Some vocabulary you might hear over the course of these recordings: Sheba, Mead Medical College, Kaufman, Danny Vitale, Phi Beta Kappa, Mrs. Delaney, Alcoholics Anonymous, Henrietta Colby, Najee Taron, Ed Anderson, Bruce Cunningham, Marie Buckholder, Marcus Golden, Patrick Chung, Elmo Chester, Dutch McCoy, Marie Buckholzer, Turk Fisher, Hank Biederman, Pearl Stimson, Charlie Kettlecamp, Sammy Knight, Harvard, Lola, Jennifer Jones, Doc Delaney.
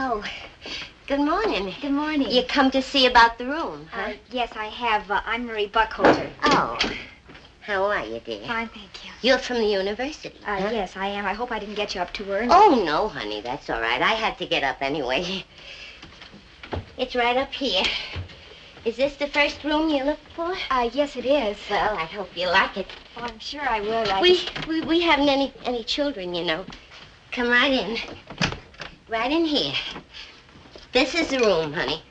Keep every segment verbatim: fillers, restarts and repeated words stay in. Oh, good morning. Good morning. You come to see about the room, huh? Uh, yes, I have. Uh, I'm Marie Buckholzer. Oh. How are you, dear? Fine, thank you. You're from the university, uh, huh? Yes, I am. I hope I didn't get you up too early. Oh, no, honey, that's all right. I had to get up anyway. It's right up here. Is this the first room you looked for? Uh, yes, it is. Well, I hope you like it. Oh, I'm sure I will. I we, we we haven't any, any children, you know. Come right in. Right in here. This is the room, honey.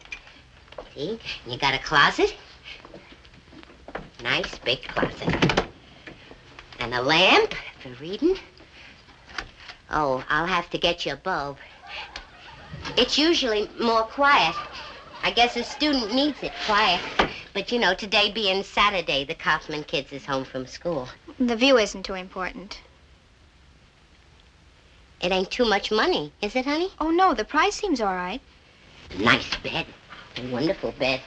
See? You got a closet. Nice big closet. And a lamp for reading. Oh, I'll have to get you a bulb. It's usually more quiet. I guess a student needs it quiet. But, you know, today being Saturday, the Kaufman kids is home from school. The view isn't too important. It ain't too much money, is it, honey? Oh, no, the price seems all right. Nice bed. A wonderful bed.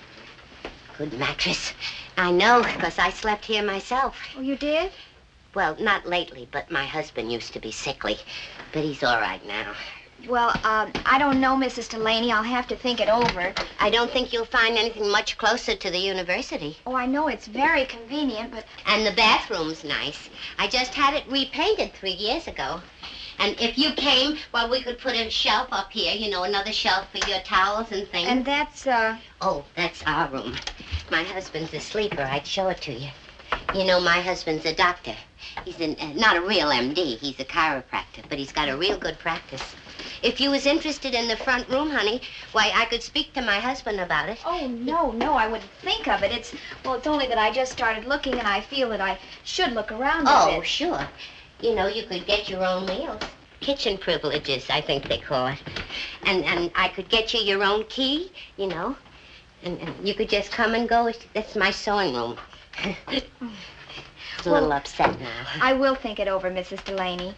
Good mattress. I know, because I slept here myself. Oh, you did? Well, not lately, but my husband used to be sickly. But he's all right now. Well, um, I don't know, Missus Delaney. I'll have to think it over. I don't think you'll find anything much closer to the university. Oh, I know. It's very convenient, but... And the bathroom's nice. I just had it repainted three years ago. And if you came, well, we could put a shelf up here, you know, another shelf for your towels and things. And that's, uh... Oh, that's our room. My husband's a sleeper. I'd show it to you. You know, my husband's a doctor. He's an, uh, not a real M D. He's a chiropractor, but he's got a real good practice. If you was interested in the front room, honey, why, I could speak to my husband about it. Oh, no, no, I wouldn't think of it. It's, well, it's only that I just started looking, and I feel that I should look around a bit. Oh, sure. You know, you could get your own meals. Kitchen privileges, I think they call it. And and I could get you your own key, you know. And, and you could just come and go. That's my sewing room. It's a well, little upset now. I will think it over, Missus Delaney.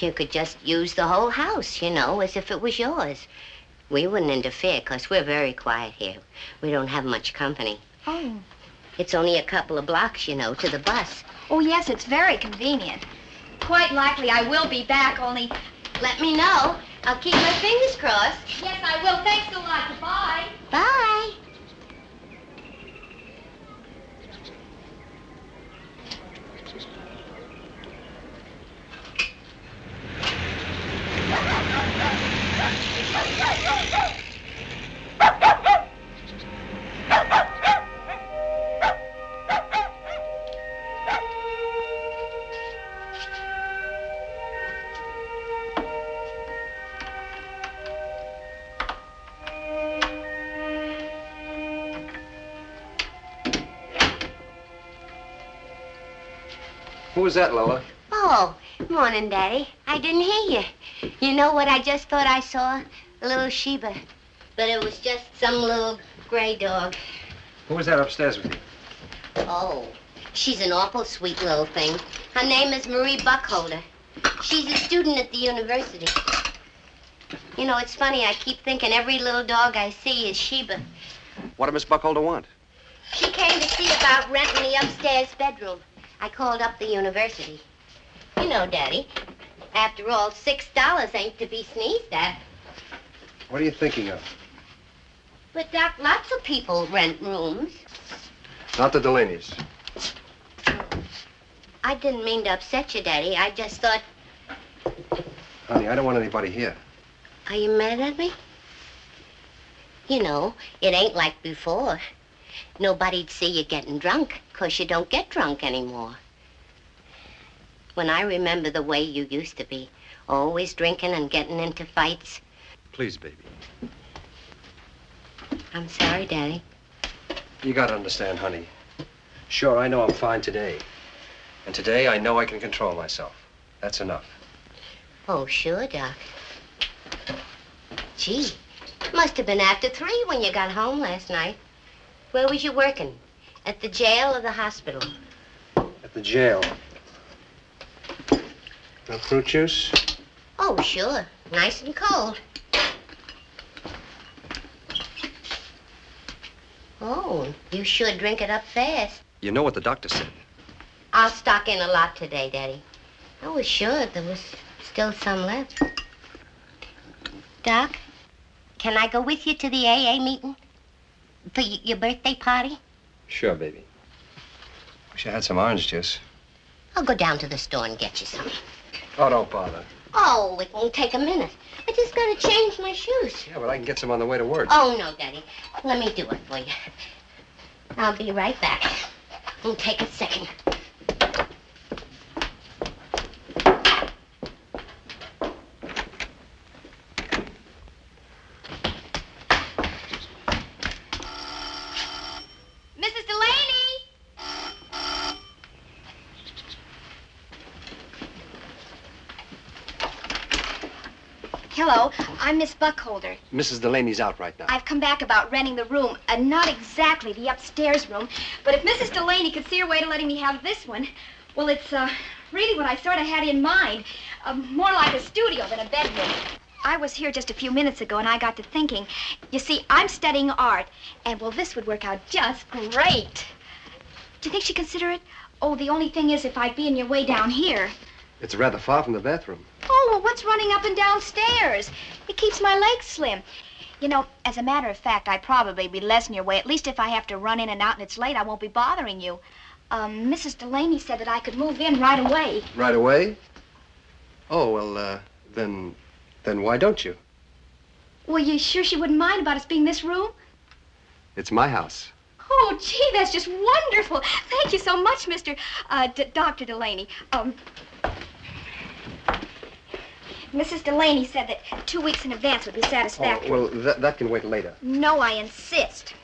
You could just use the whole house, you know, as if it was yours. We wouldn't interfere, because we're very quiet here. We don't have much company. Oh. It's only a couple of blocks, you know, to the bus. Oh, yes, it's very convenient. Quite likely I will be back, only let me know. I'll keep my fingers crossed. Yes, I will. Thanks a lot. Goodbye. Bye. Who was that, Lola? Oh, morning, Daddy. I didn't hear you. You know what? I just thought I saw a little Sheba, but it was just some little gray dog. Who was that upstairs with you? Oh, she's an awful sweet little thing. Her name is Marie Buckholder. She's a student at the university. You know, it's funny. I keep thinking every little dog I see is Sheba. What did Miss Buckholder want? She came to see about renting the upstairs bedroom. I called up the university. You know, Daddy, after all, six dollars ain't to be sneezed at. What are you thinking of? But, Doc, lots of people rent rooms. Not the Delaney's. I didn't mean to upset you, Daddy. I just thought... Honey, I don't want anybody here. Are you mad at me? You know, it ain't like before. Nobody'd see you getting drunk, because you don't get drunk anymore. When I remember the way you used to be, always drinking and getting into fights. Please, baby. I'm sorry, Daddy. You gotta understand, honey. Sure, I know I'm fine today. And today, I know I can control myself. That's enough. Oh, sure, Doc. Gee, must have been after three when you got home last night. Where was you working? At the jail or the hospital? At the jail. No fruit juice? Oh, sure. Nice and cold. Oh, you sure drink it up fast. You know what the doctor said. I'll stock in a lot today, Daddy. I was sure there was still some left. Doc, can I go with you to the A A meeting? For y your birthday party? Sure, baby. Wish I had some orange juice. I'll go down to the store and get you some. Oh, don't bother. Oh, it won't take a minute. I just gotta change my shoes. Yeah, but I can get some on the way to work. Oh, no, Daddy. Let me do it for you. I'll be right back. It won't take a second. Hello, I'm Miss Buckholder. Missus Delaney's out right now. I've come back about renting the room, and not exactly the upstairs room, but if Missus Delaney could see her way to letting me have this one, well, it's uh, really what I sort of had in mind, uh, more like a studio than a bedroom. I was here just a few minutes ago, and I got to thinking. You see, I'm studying art, and, well, this would work out just great. Do you think she'd consider it? Oh, the only thing is if I'd be in your way down here. It's rather far from the bathroom. Oh, well, what's running up and downstairs? It keeps my legs slim. You know, as a matter of fact, I'd probably be less in your way. At least if I have to run in and out and it's late, I won't be bothering you. Um, Missus Delaney said that I could move in right away. Right away? Oh, well, uh, then, then why don't you? Well, you sure she wouldn't mind about us being this room? It's my house. Oh, gee, that's just wonderful. Thank you so much, Mister Uh, Doctor Delaney. Um... Missus Delaney said that two weeks in advance would be satisfactory. Oh, well, that, that can wait later. No, I insist.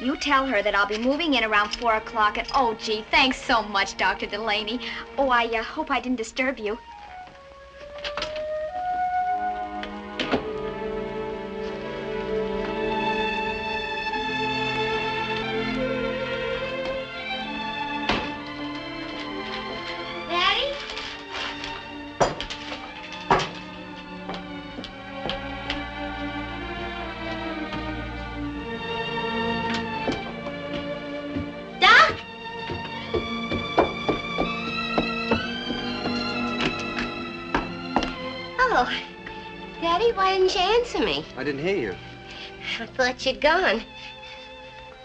You tell her that I'll be moving in around four o'clock and, oh, gee, thanks so much, Doctor Delaney. Oh, I uh, hope I didn't disturb you. Me. I didn't hear you. I thought you'd gone.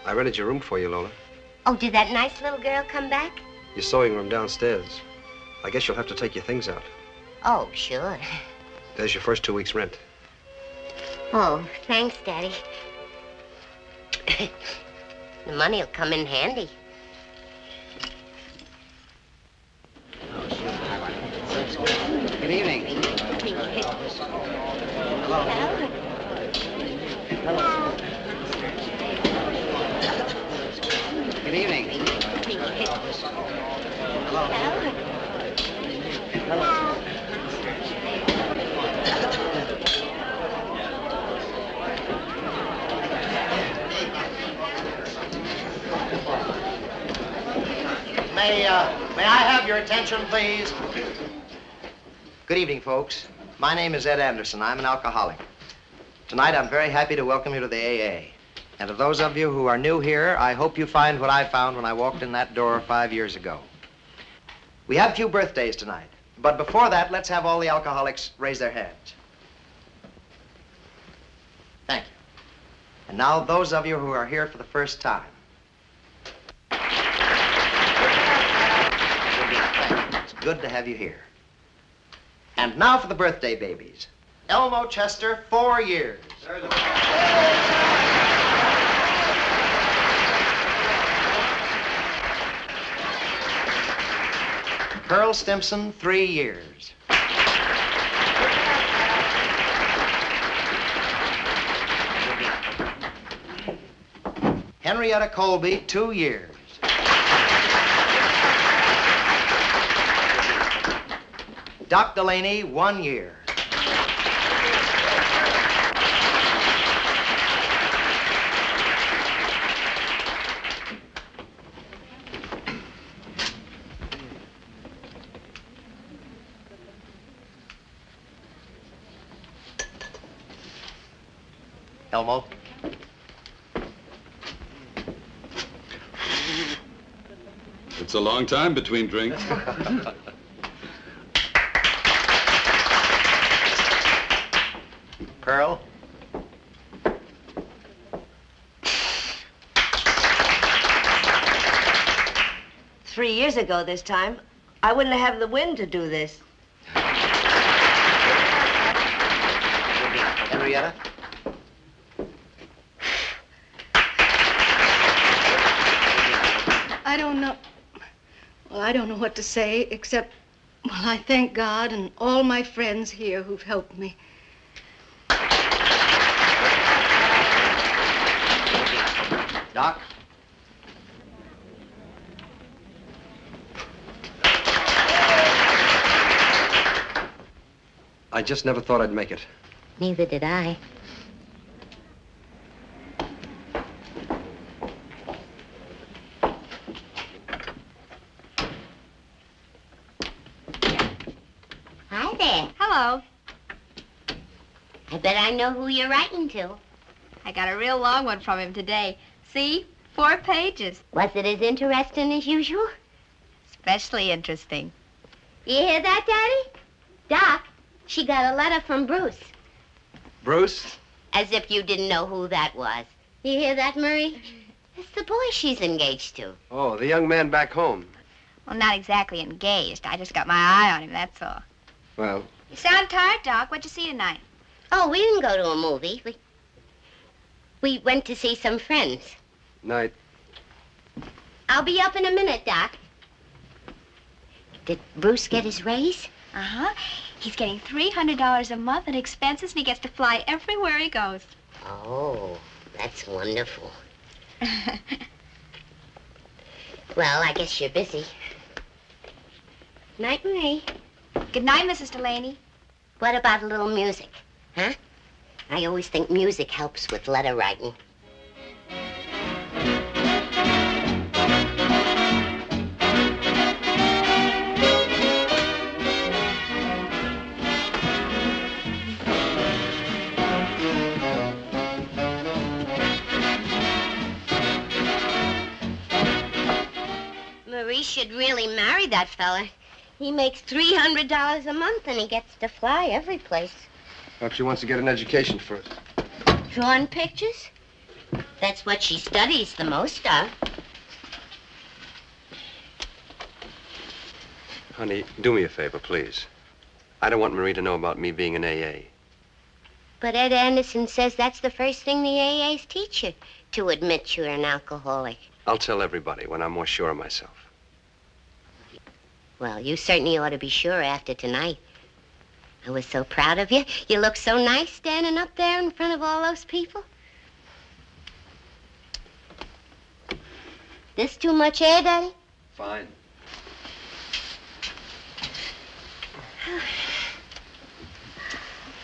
I rented your room for you, Lola. Oh, did that nice little girl come back? Your sewing room downstairs. I guess you'll have to take your things out. Oh, sure. There's your first two weeks' rent. Oh, thanks, Daddy. The money'll come in handy. Good evening. Good evening. Hello. Hello. Good evening. Hello. Hello. May, uh, may I have your attention, please? Good evening, folks. My name is Ed Anderson. I'm an alcoholic. Tonight, I'm very happy to welcome you to the A A. And to those of you who are new here, I hope you find what I found when I walked in that door five years ago. We have few birthdays tonight, but before that, let's have all the alcoholics raise their hands. Thank you. And now, those of you who are here for the first time. It's good to have you here. And now for the birthday babies. Elmo Chester, four years. There's a... Pearl Stimson, three years. Henrietta Colby, two years. Doc Delaney, one year. Elmo. It's a long time between drinks. Pearl. Three years ago this time, I wouldn't have the wind to do this. Henrietta? I don't know. Well, I don't know what to say, except, well, I thank God and all my friends here who've helped me. Doc? I just never thought I'd make it. Neither did I. Hi there. Hello. I bet I know who you're writing to. I got a real long one from him today. See? Four pages. Was it as interesting as usual? Especially interesting. You hear that, Daddy? Doc, she got a letter from Bruce. Bruce? As if you didn't know who that was. You hear that, Marie? It's the boy she's engaged to. Oh, the young man back home. Well, not exactly engaged. I just got my eye on him, that's all. Well... You sound tired, Doc. What'd you see tonight? Oh, we didn't go to a movie. We, we went to see some friends. Night. I'll be up in a minute, Doc. Did Bruce get his raise? Uh-huh. He's getting three hundred dollars a month in expenses, and he gets to fly everywhere he goes. Oh, that's wonderful. Well, I guess you're busy. Night, Marie. Good night, Missus Delaney. What about a little music, huh? I always think music helps with letter writing. Marie should really marry that fella. He makes three hundred dollars a month and he gets to fly every place. Perhaps she wants to get an education first. Drawing pictures? That's what she studies the most of. Honey, do me a favor, please. I don't want Marie to know about me being an A A. But Ed Anderson says that's the first thing the A As teach you, to admit you're an alcoholic. I'll tell everybody when I'm more sure of myself. Well, you certainly ought to be sure after tonight. I was so proud of you. You look so nice standing up there in front of all those people. This too much air, Daddy? Fine.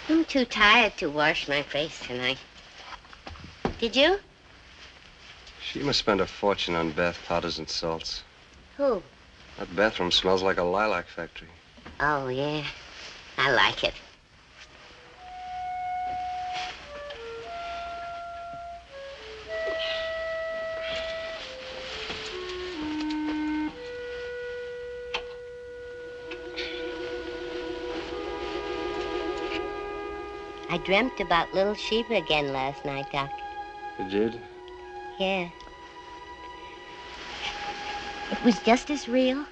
I'm too tired to wash my face tonight. Did you? She must spend a fortune on bath powders and salts. Who? That bathroom smells like a lilac factory. Oh, yeah. I like it. I dreamt about little Sheba again last night, Doc. You did? Yeah. It was just as real.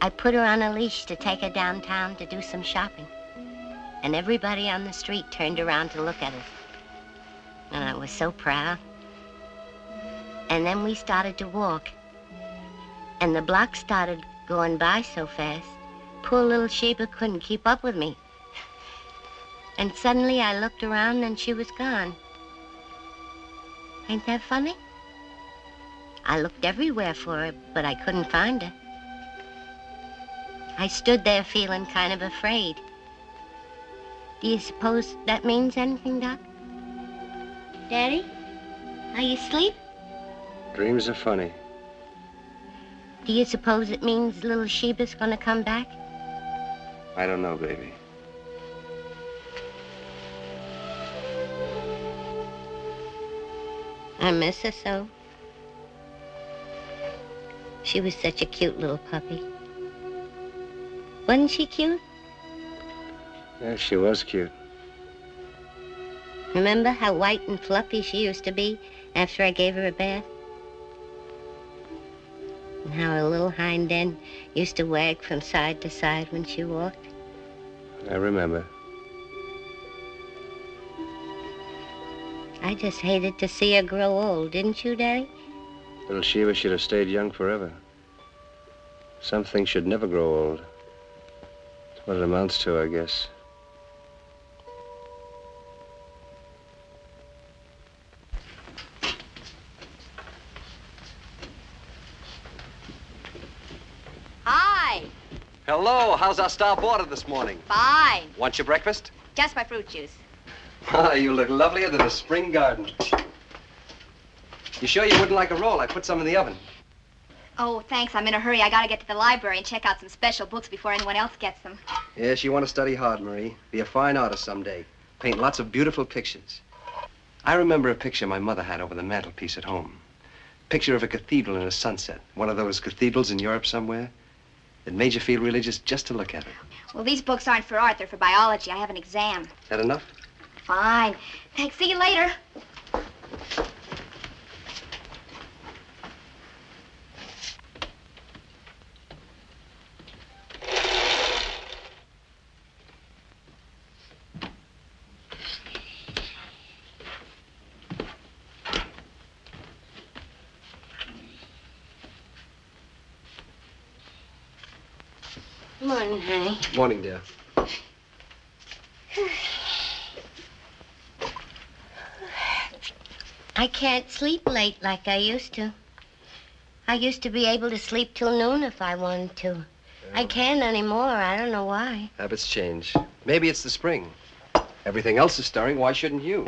I put her on a leash to take her downtown to do some shopping. And everybody on the street turned around to look at her. And I was so proud. And then we started to walk. And the block started going by so fast, poor little Sheba couldn't keep up with me. And suddenly I looked around and she was gone. Ain't that funny? I looked everywhere for her, but I couldn't find her. I stood there feeling kind of afraid. Do you suppose that means anything, Doc? Daddy, are you asleep? Dreams are funny. Do you suppose it means little Sheba's gonna come back? I don't know, baby. I miss her so. She was such a cute little puppy. Wasn't she cute? Yeah, she was cute. Remember how white and fluffy she used to be after I gave her a bath? And how her little hind end used to wag from side to side when she walked? I remember. I just hated to see her grow old, didn't you, Daddy? Little Sheba should have stayed young forever. Some things should never grow old. That's what it amounts to, I guess. Hi. Hello. How's our star boarder this morning? Fine. Want your breakfast? Just my fruit juice. Ah, you look lovelier than a spring garden. You sure you wouldn't like a roll? I put some in the oven. Oh, thanks. I'm in a hurry. I gotta get to the library and check out some special books before anyone else gets them. Yes, you want to study hard, Marie. Be a fine artist someday. Paint lots of beautiful pictures. I remember a picture my mother had over the mantelpiece at home. Picture of a cathedral in a sunset. One of those cathedrals in Europe somewhere. It made you feel religious just to look at it. Well, these books aren't for art. They're for biology. I have an exam. Is that enough? Fine. Thanks. See you later. Morning, honey. Morning, dear. I can't sleep late like I used to. I used to be able to sleep till noon if I wanted to. Yeah. I can't anymore. I don't know why. Habits change. Maybe it's the spring. Everything else is stirring. Why shouldn't you?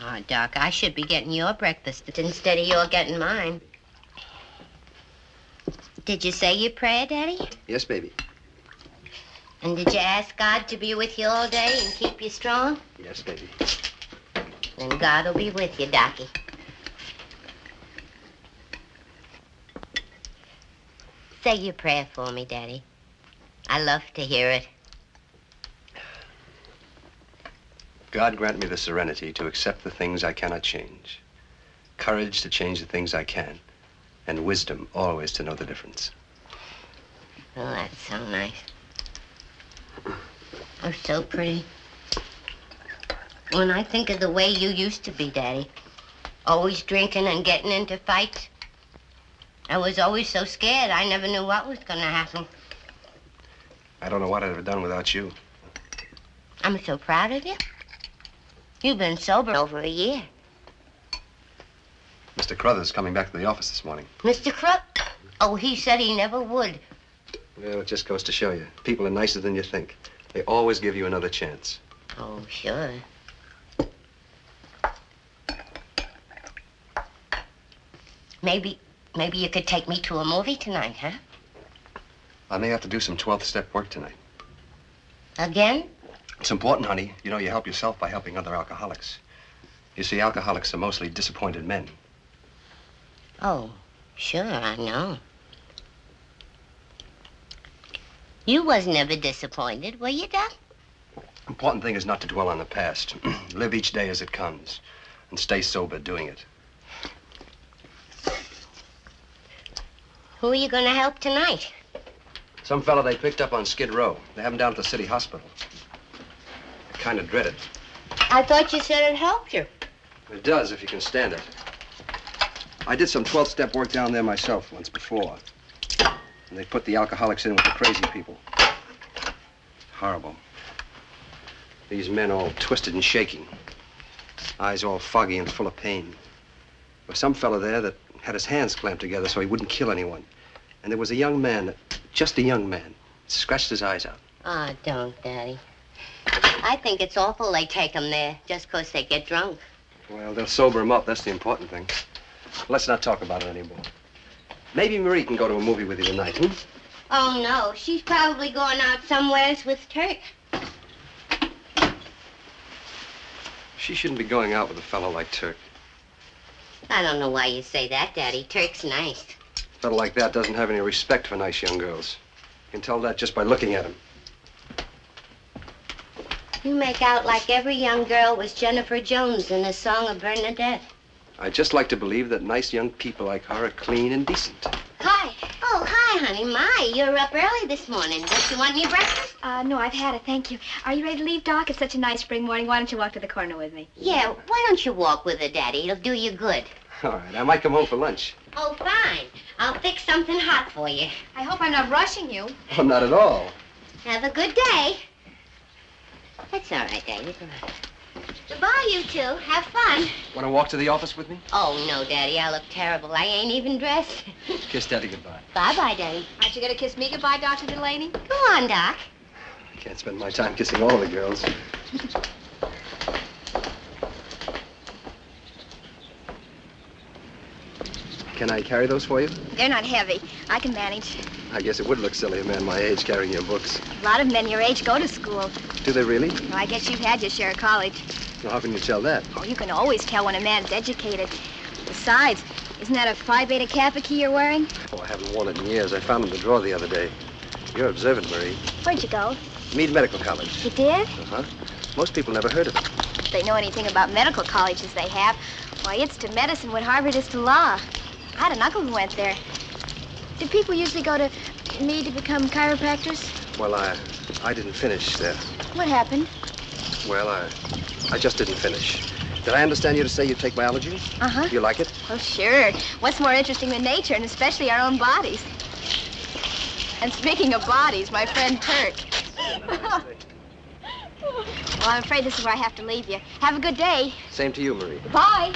Oh, Doc, I should be getting your breakfast instead of your getting mine. Did you say your prayer, Daddy? Yes, baby. And did you ask God to be with you all day and keep you strong? Yes, baby. Then God will be with you, Docky. Say your prayer for me, Daddy. I love to hear it. God grant me the serenity to accept the things I cannot change, courage to change the things I can, and wisdom always to know the difference. Well, that's so nice. You're so pretty. When I think of the way you used to be, Daddy, always drinking and getting into fights, I was always so scared. I never knew what was going to happen. I don't know what I'd have done without you. I'm so proud of you. You've been sober over a year. Mister Crothers coming back to the office this morning. Mister Crothers? Oh, he said he never would. Well, it just goes to show you. People are nicer than you think. They always give you another chance. Oh, sure. Maybe, maybe you could take me to a movie tonight, huh? I may have to do some twelfth step work tonight. Again? It's important, honey. You know, you help yourself by helping other alcoholics. You see, alcoholics are mostly disappointed men. Oh, sure, I know. You was never disappointed, were you, Doc? Important thing is not to dwell on the past. Live each day as it comes and stay sober doing it. Who are you going to help tonight? Some fella they picked up on Skid Row. They have him down at the city hospital. I kind of dread it. I thought you said it helped you. It does, if you can stand it. I did some twelfth step work down there myself once before. And they put the alcoholics in with the crazy people. Horrible. These men all twisted and shaking. Eyes all foggy and full of pain. There was some fellow there that had his hands clamped together so he wouldn't kill anyone. And there was a young man, just a young man, scratched his eyes out. Ah, oh, don't, Daddy. I think it's awful they take them there just because they get drunk. Well, they'll sober them up. That's the important thing. Let's not talk about it anymore. Maybe Marie can go to a movie with you tonight, hmm? Oh, no. She's probably going out somewheres with Turk. She shouldn't be going out with a fellow like Turk. I don't know why you say that, Daddy. Turk's nice. A fellow like that doesn't have any respect for nice young girls. You can tell that just by looking at him. You make out like every young girl was Jennifer Jones in the Song of Bernadette. I just like to believe that nice young people like her are clean and decent. Hi. Oh, hi, honey. My, you're up early this morning. Don't you want any breakfast? Uh, no, I've had it, thank you. Are you ready to leave, Doc? It's such a nice spring morning. Why don't you walk to the corner with me? Yeah, why don't you walk with her, Daddy? It'll do you good. All right, I might come home for lunch. Oh, fine. I'll fix something hot for you. I hope I'm not rushing you. Oh, not at all. Have a good day. That's all right, Daddy. Come on. Goodbye, you two. Have fun. Want to walk to the office with me? Oh, no, Daddy. I look terrible. I ain't even dressed. Kiss Daddy goodbye. Bye-bye, Daddy. Aren't you going to kiss me goodbye, Doctor Delaney? Go on, Doc. I can't spend my time kissing all the girls. Can I carry those for you? They're not heavy. I can manage. I guess it would look silly, a man my age carrying your books. A lot of men your age go to school. Do they really? Well, I guess you've had your share of college. Well, how can you tell that? Oh, you can always tell when a man's educated. Besides, isn't that a Phi Beta Kappa key you're wearing? Oh, I haven't worn it in years. I found it in the drawer the other day. You're observant, Marie. Where'd you go? Mead Medical College. You did? Uh-huh. Most people never heard of it. If they know anything about medical colleges they have, why, it's to medicine what Harvard is to law. I had an uncle who went there. Did people usually go to Mead to become chiropractors? Well, I, I didn't finish there. What happened? Well, I, I just didn't finish. Did I understand you to say you take biology? Uh-huh. Do you like it? Oh, sure. What's more interesting than nature, and especially our own bodies? And speaking of bodies, my friend Turk. Well, I'm afraid this is where I have to leave you. Have a good day. Same to you, Marie. Bye.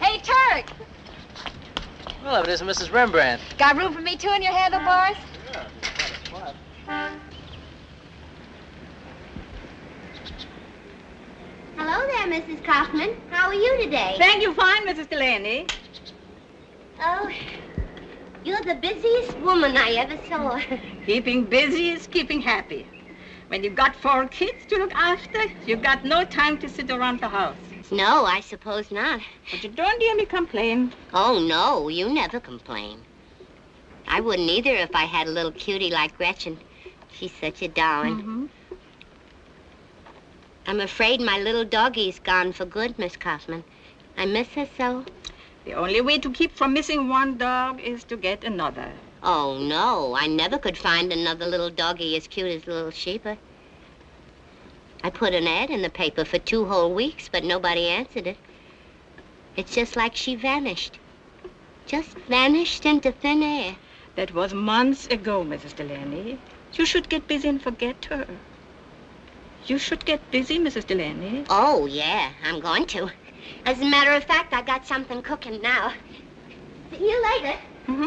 Hey, Turk! Well, if it isn't Missus Rembrandt. Got room for me, too, in your handlebars? Yeah, just quite a spot. Hello there, Missus Kaufman. How are you today? Thank you fine, Missus Delaney. Oh, you're the busiest woman I ever saw. Keeping busy is keeping happy. When you've got four kids to look after, you've got no time to sit around the house. No, I suppose not. But you don't hear me complain. Oh, no, you never complain. I wouldn't either if I had a little cutie like Gretchen. She's such a darling. Mm-hmm. I'm afraid my little doggie's gone for good, Miss Kaufman. I miss her so. The only way to keep from missing one dog is to get another. Oh, no, I never could find another little doggie as cute as little Sheba. I put an ad in the paper for two whole weeks, but nobody answered it. It's just like she vanished. Just vanished into thin air. That was months ago, Missus Delaney. You should get busy and forget her. You should get busy, Missus Delaney. Oh, yeah, I'm going to. As a matter of fact, I got something cooking now. See you later. Mm-hmm.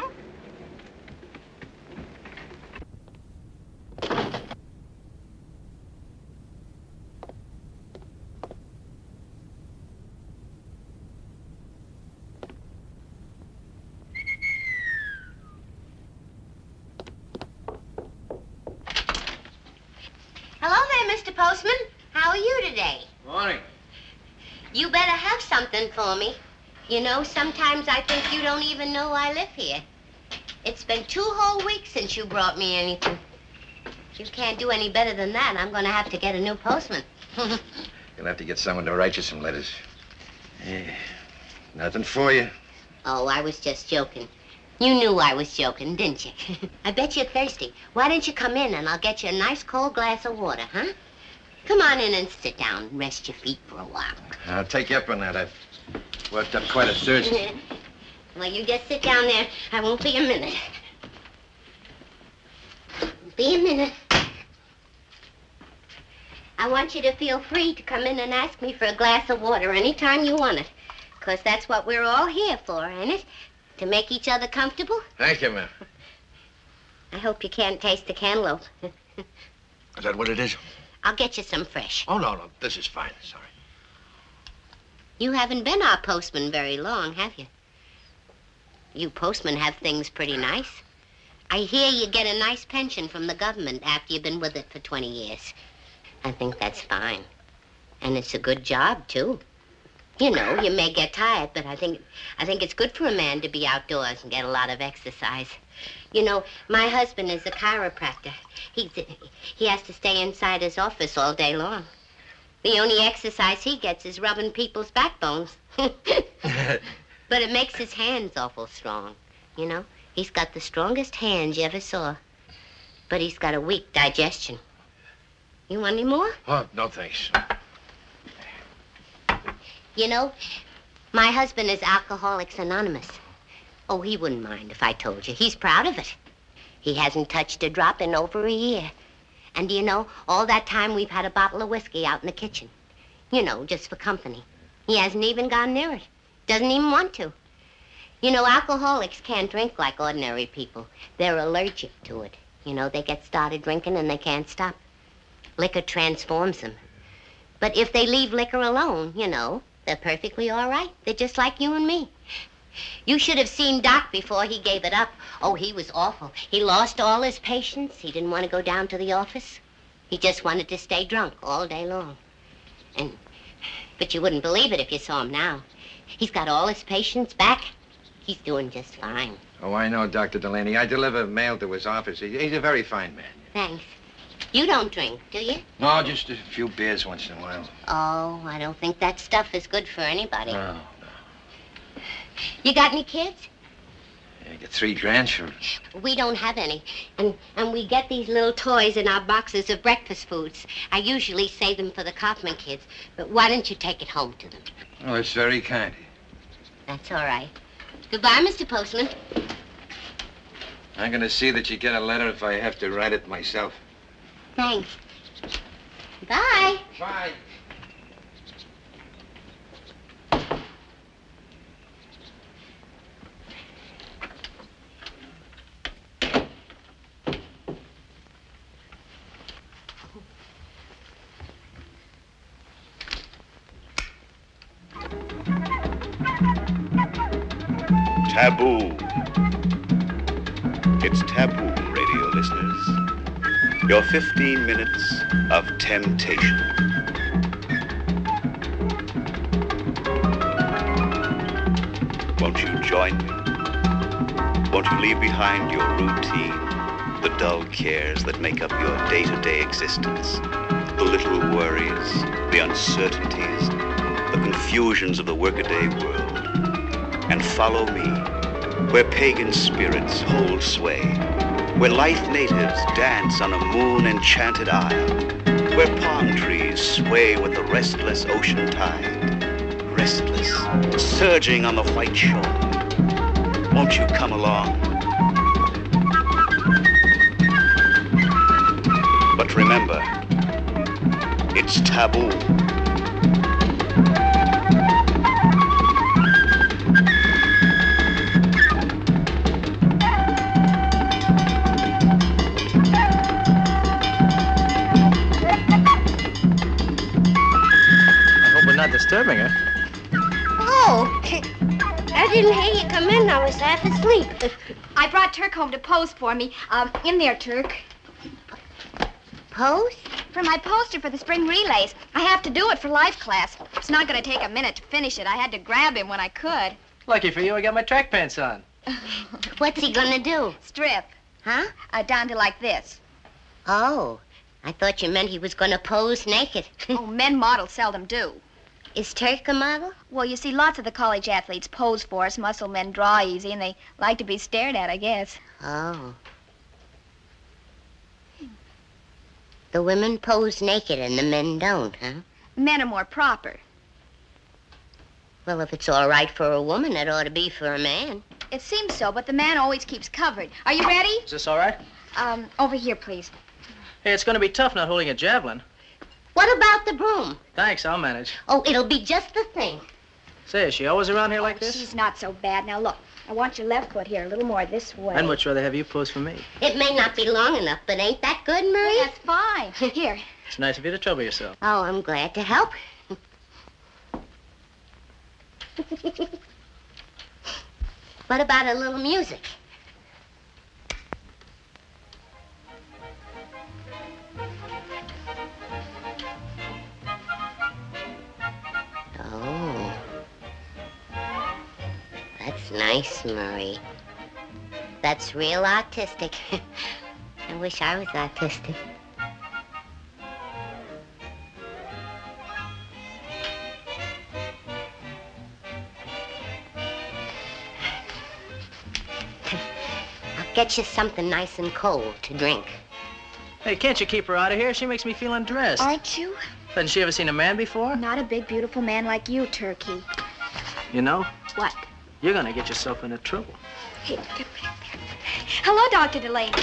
For me. You know, sometimes I think you don't even know I live here. It's been two whole weeks since you brought me anything. If you can't do any better than that, I'm going to have to get a new postman. You'll have to get someone to write you some letters. Yeah, nothing for you. Oh, I was just joking. You knew I was joking, didn't you? I bet you're thirsty. Why don't you come in and I'll get you a nice cold glass of water, huh? Come on in and sit down. Rest your feet for a while. I'll take you up on that. I've worked up quite a thirst. Well, you just sit down there. I won't be a minute. Be a minute. I want you to feel free to come in and ask me for a glass of water anytime you want it. Because that's what we're all here for, ain't it? To make each other comfortable. Thank you, ma'am. I hope you can't taste the cantaloupe. Is that what it is? I'll get you some fresh. Oh, no, no. This is fine. Sorry. You haven't been our postman very long, have you? You postmen have things pretty nice. I hear you get a nice pension from the government after you've been with it for twenty years. I think that's fine. And it's a good job, too. You know, you may get tired, but I think, I think it's good for a man to be outdoors and get a lot of exercise. You know, my husband is a chiropractor. He's, he has to stay inside his office all day long. The only exercise he gets is rubbing people's backbones. But it makes his hands awful strong, you know? He's got the strongest hands you ever saw. But he's got a weak digestion. You want any more? Oh, no, thanks. You know, my husband is Alcoholics Anonymous. Oh, he wouldn't mind if I told you. He's proud of it. He hasn't touched a drop in over a year. And do you know, all that time we've had a bottle of whiskey out in the kitchen. You know, just for company. He hasn't even gone near it. Doesn't even want to. You know, alcoholics can't drink like ordinary people. They're allergic to it. You know, they get started drinking and they can't stop. Liquor transforms them. But if they leave liquor alone, you know, they're perfectly all right. They're just like you and me. You should have seen Doc before he gave it up. Oh, he was awful. He lost all his patience. He didn't want to go down to the office. He just wanted to stay drunk all day long. And, but you wouldn't believe it if you saw him now. He's got all his patience back. He's doing just fine. Oh, I know, Doctor Delaney. I deliver mail to his office. He's a very fine man. Thanks. You don't drink, do you? No, just a few beers once in a while. Oh, I don't think that stuff is good for anybody. No. You got any kids? Yeah, I got three grandchildren. We don't have any. And and we get these little toys in our boxes of breakfast foods. I usually save them for the Kaufman kids. But why don't you take it home to them? Oh, that's very kind. That's all right. Goodbye, Mister Postman. I'm going to see that you get a letter if I have to write it myself. Thanks. Bye. Bye. Taboo. It's taboo, radio listeners. Your fifteen minutes of temptation. Won't you join me? Won't you leave behind your routine, the dull cares that make up your day-to-day existence, the little worries, the uncertainties, the confusions of the workaday world, and follow me, where pagan spirits hold sway, where lithe natives dance on a moon-enchanted isle, where palm trees sway with the restless ocean tide, restless, surging on the white shore. Won't you come along? But remember, it's taboo. Disturbing her. Oh, I didn't hear you come in. I was half asleep. I brought Turk home to pose for me. Um, in there, Turk. Pose? For my poster for the spring relays. I have to do it for life class. It's not going to take a minute to finish it. I had to grab him when I could. Lucky for you, I got my track pants on. What's he going to do? Strip. Huh? Uh, down to like this. Oh, I thought you meant he was going to pose naked. Oh, men models seldom do. Is Turk a model? Well, you see, lots of the college athletes pose for us. Muscle men draw easy, and they like to be stared at, I guess. Oh. The women pose naked, and the men don't, huh? Men are more proper. Well, if it's all right for a woman, it ought to be for a man. It seems so, but the man always keeps covered. Are you ready? Is this all right? Um, over here, please. Hey, it's going to be tough not holding a javelin. What about the broom? Thanks, I'll manage. Oh, it'll be just the thing. Say, is she always around here like oh, this? She's not so bad. Now, look, I want your left foot here a little more this way. I'd much rather have you pose for me. It may not be long enough, but ain't that good, Marie? Well, that's fine. Here. It's nice of you to trouble yourself. Oh, I'm glad to help. What about a little music? Nice, Marie. That's real artistic. I wish I was artistic. Get you something nice and cold to drink. Hey, can't you keep her out of here? She makes me feel undressed. Aren't you? Hasn't she ever seen a man before? Not a big, beautiful man like you, Turkey. You know? What? You're gonna get yourself into trouble. Hey, get back there. Hello, Doctor Delaney.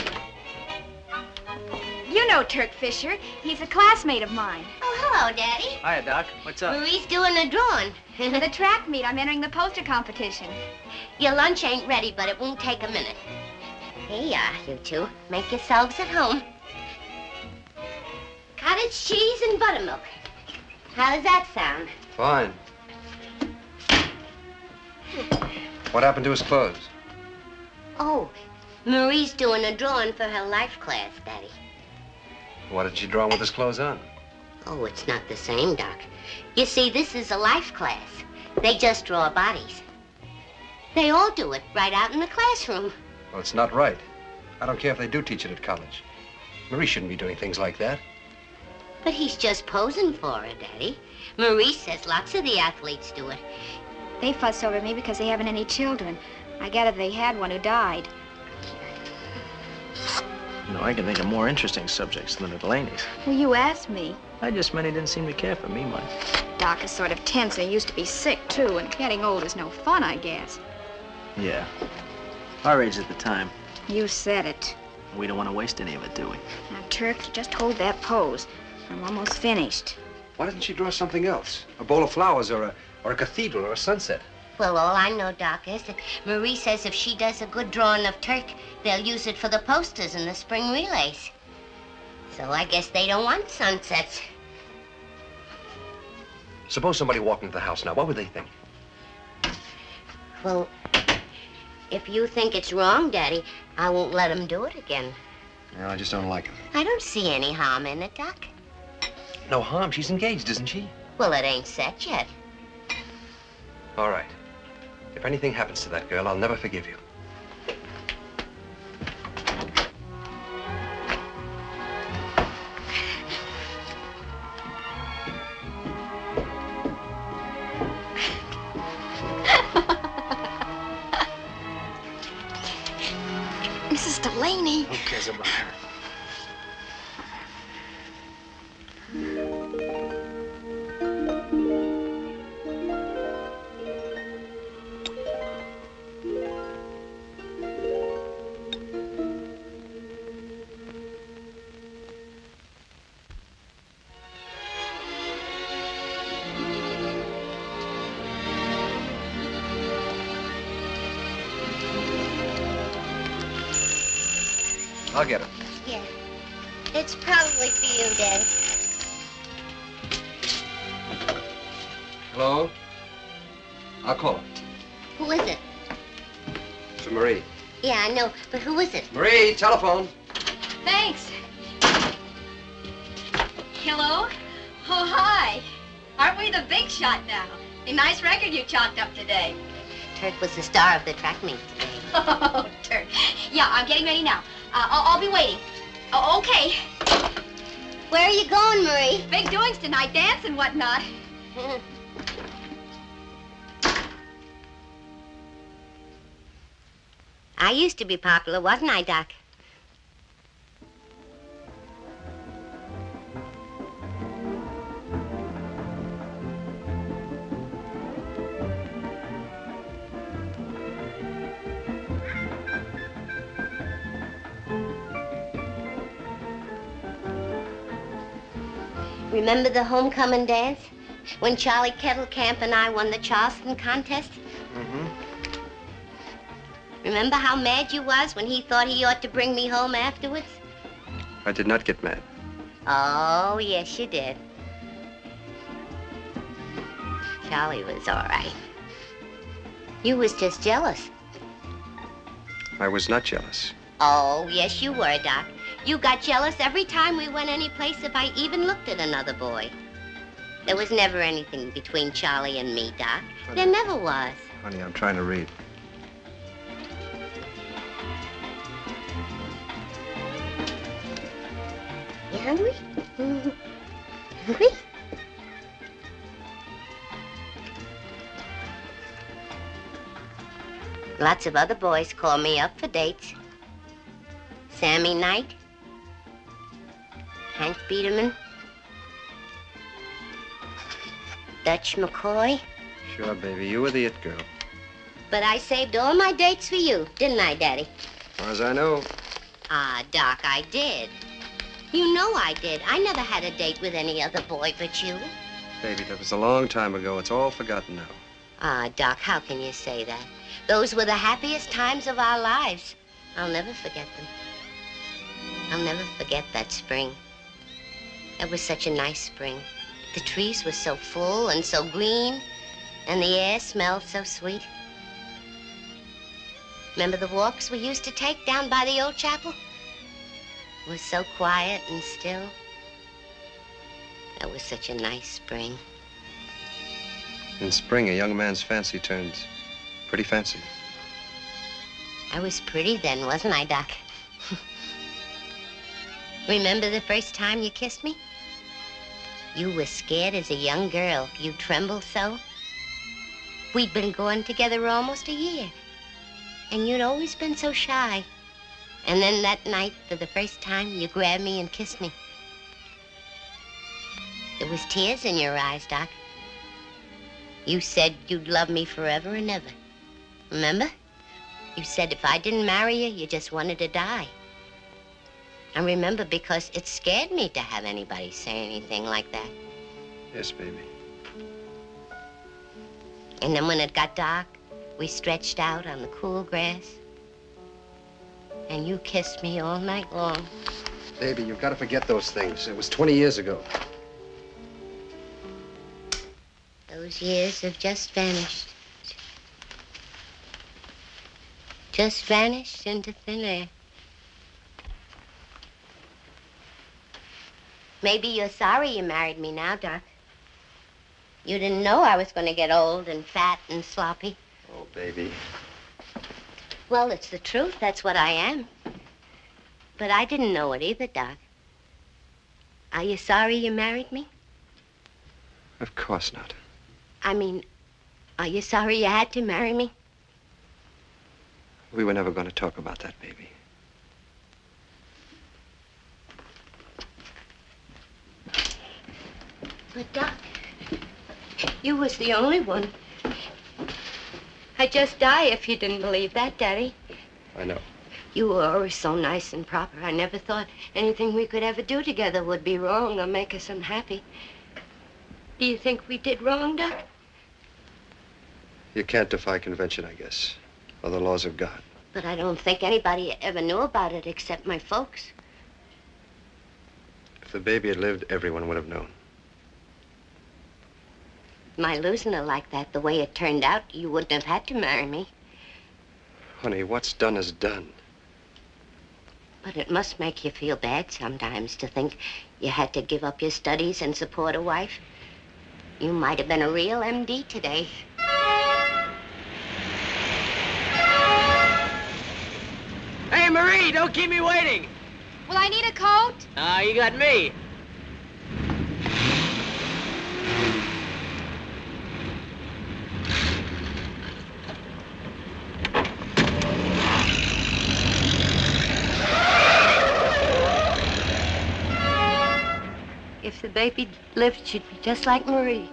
You know Turk Fisher. He's a classmate of mine. Oh, hello, Daddy. Hiya, Doc. What's up? Marie's doing the drawing. The track meet. I'm entering the poster competition. Your lunch ain't ready, but it won't take a minute. Here you are, you two. Make yourselves at home. Cottage cheese and buttermilk. How does that sound? Fine. What happened to his clothes? Oh, Marie's doing a drawing for her life class, Daddy. Why did she draw with his clothes on? Oh, it's not the same, Doc. You see, this is a life class. They just draw bodies. They all do it right out in the classroom. Well, it's not right. I don't care if they do teach it at college. Marie shouldn't be doing things like that. But he's just posing for her, Daddy. Marie says lots of the athletes do it. They fuss over me because they haven't any children. I gather they had one who died. You know, I can think of more interesting subjects than the Delaney's. Well, you asked me. I just meant he didn't seem to care for me much. Doc is sort of tense, and he used to be sick, too, and getting old is no fun, I guess. Yeah. Our age at the time. You said it. We don't want to waste any of it, do we? Now, Turk, just hold that pose. I'm almost finished. Why didn't she draw something else? A bowl of flowers or a, or a cathedral or a sunset? Well, all I know, Doc, is that Marie says if she does a good drawing of Turk, they'll use it for the posters and the spring relays. So I guess they don't want sunsets. Suppose somebody walked into the house now. What would they think? Well, if you think it's wrong, Daddy, I won't let them do it again. No, I just don't like it. I don't see any harm in it, Doc. No harm. She's engaged, isn't she? Well, it ain't set yet. All right. If anything happens to that girl, I'll never forgive you. Missus Delaney. Who cares about her? I'll get it. Yeah. It's probably for you, Daddy. Hello? I'll call her. Who is it? It's for Marie. Yeah, I know, but who is it? Marie, telephone. Thanks. Hello? Oh, hi. Aren't we the big shot now? A nice record you chopped up today. Turk was the star of the track meet today. Oh, Turk. Yeah, I'm getting ready now. Uh, I'll, I'll be waiting. Oh, okay. Where are you going, Marie? Big doings tonight, dance and whatnot. I used to be popular, wasn't I, Doc? Remember the homecoming dance? When Charlie Kettlecamp and I won the Charleston contest? Mm-hmm. Remember how mad you was when he thought he ought to bring me home afterwards? I did not get mad. Oh, yes, you did. Charlie was all right. You was just jealous. I was not jealous. Oh, yes, you were, Doc. You got jealous every time we went any place if I even looked at another boy. There was never anything between Charlie and me, Doc. Honey, there never was. Honey, I'm trying to read. You hungry? Hungry? Lots of other boys call me up for dates. Sammy Knight, Hank Biederman, Dutch McCoy. Sure, baby, you were the it girl. But I saved all my dates for you, didn't I, Daddy? As far as I know. Ah, Doc, I did. You know I did. I never had a date with any other boy but you. Baby, that was a long time ago. It's all forgotten now. Ah, Doc, how can you say that? Those were the happiest times of our lives. I'll never forget them. I'll never forget that spring. It was such a nice spring. The trees were so full and so green, and the air smelled so sweet. Remember the walks we used to take down by the old chapel? It was so quiet and still. That was such a nice spring. In spring, a young man's fancy turns pretty fancy. I was pretty then, wasn't I, Doc? Remember the first time you kissed me? You were scared as a young girl. You trembled so. We'd been going together almost a year. And you'd always been so shy. And then that night, for the first time, you grabbed me and kissed me. There was tears in your eyes, Doc. You said you'd love me forever and ever. Remember? You said if I didn't marry you, you just wanted to die. I remember because it scared me to have anybody say anything like that. Yes, baby. And then when it got dark, we stretched out on the cool grass. And you kissed me all night long. Baby, you've got to forget those things. It was twenty years ago. Those years have just vanished. Just vanished into thin air. Maybe you're sorry you married me now, Doc. You didn't know I was going to get old and fat and sloppy. Oh, baby. Well, it's the truth. That's what I am. But I didn't know it either, Doc. Are you sorry you married me? Of course not. I mean, are you sorry you had to marry me? We were never going to talk about that, baby. But, Doc, you was the only one. I'd just die if you didn't believe that, Daddy. I know. You were always so nice and proper. I never thought anything we could ever do together would be wrong or make us unhappy. Do you think we did wrong, Doc? You can't defy convention, I guess, or the laws of God. But I don't think anybody ever knew about it except my folks. If the baby had lived, everyone would have known. My losing her like that, the way it turned out, you wouldn't have had to marry me. Honey, what's done is done. But it must make you feel bad sometimes to think you had to give up your studies and support a wife. You might have been a real M D today. Hey, Marie, don't keep me waiting. Will I need a coat? Ah, uh, you got me. If the baby lived, she'd be just like Marie.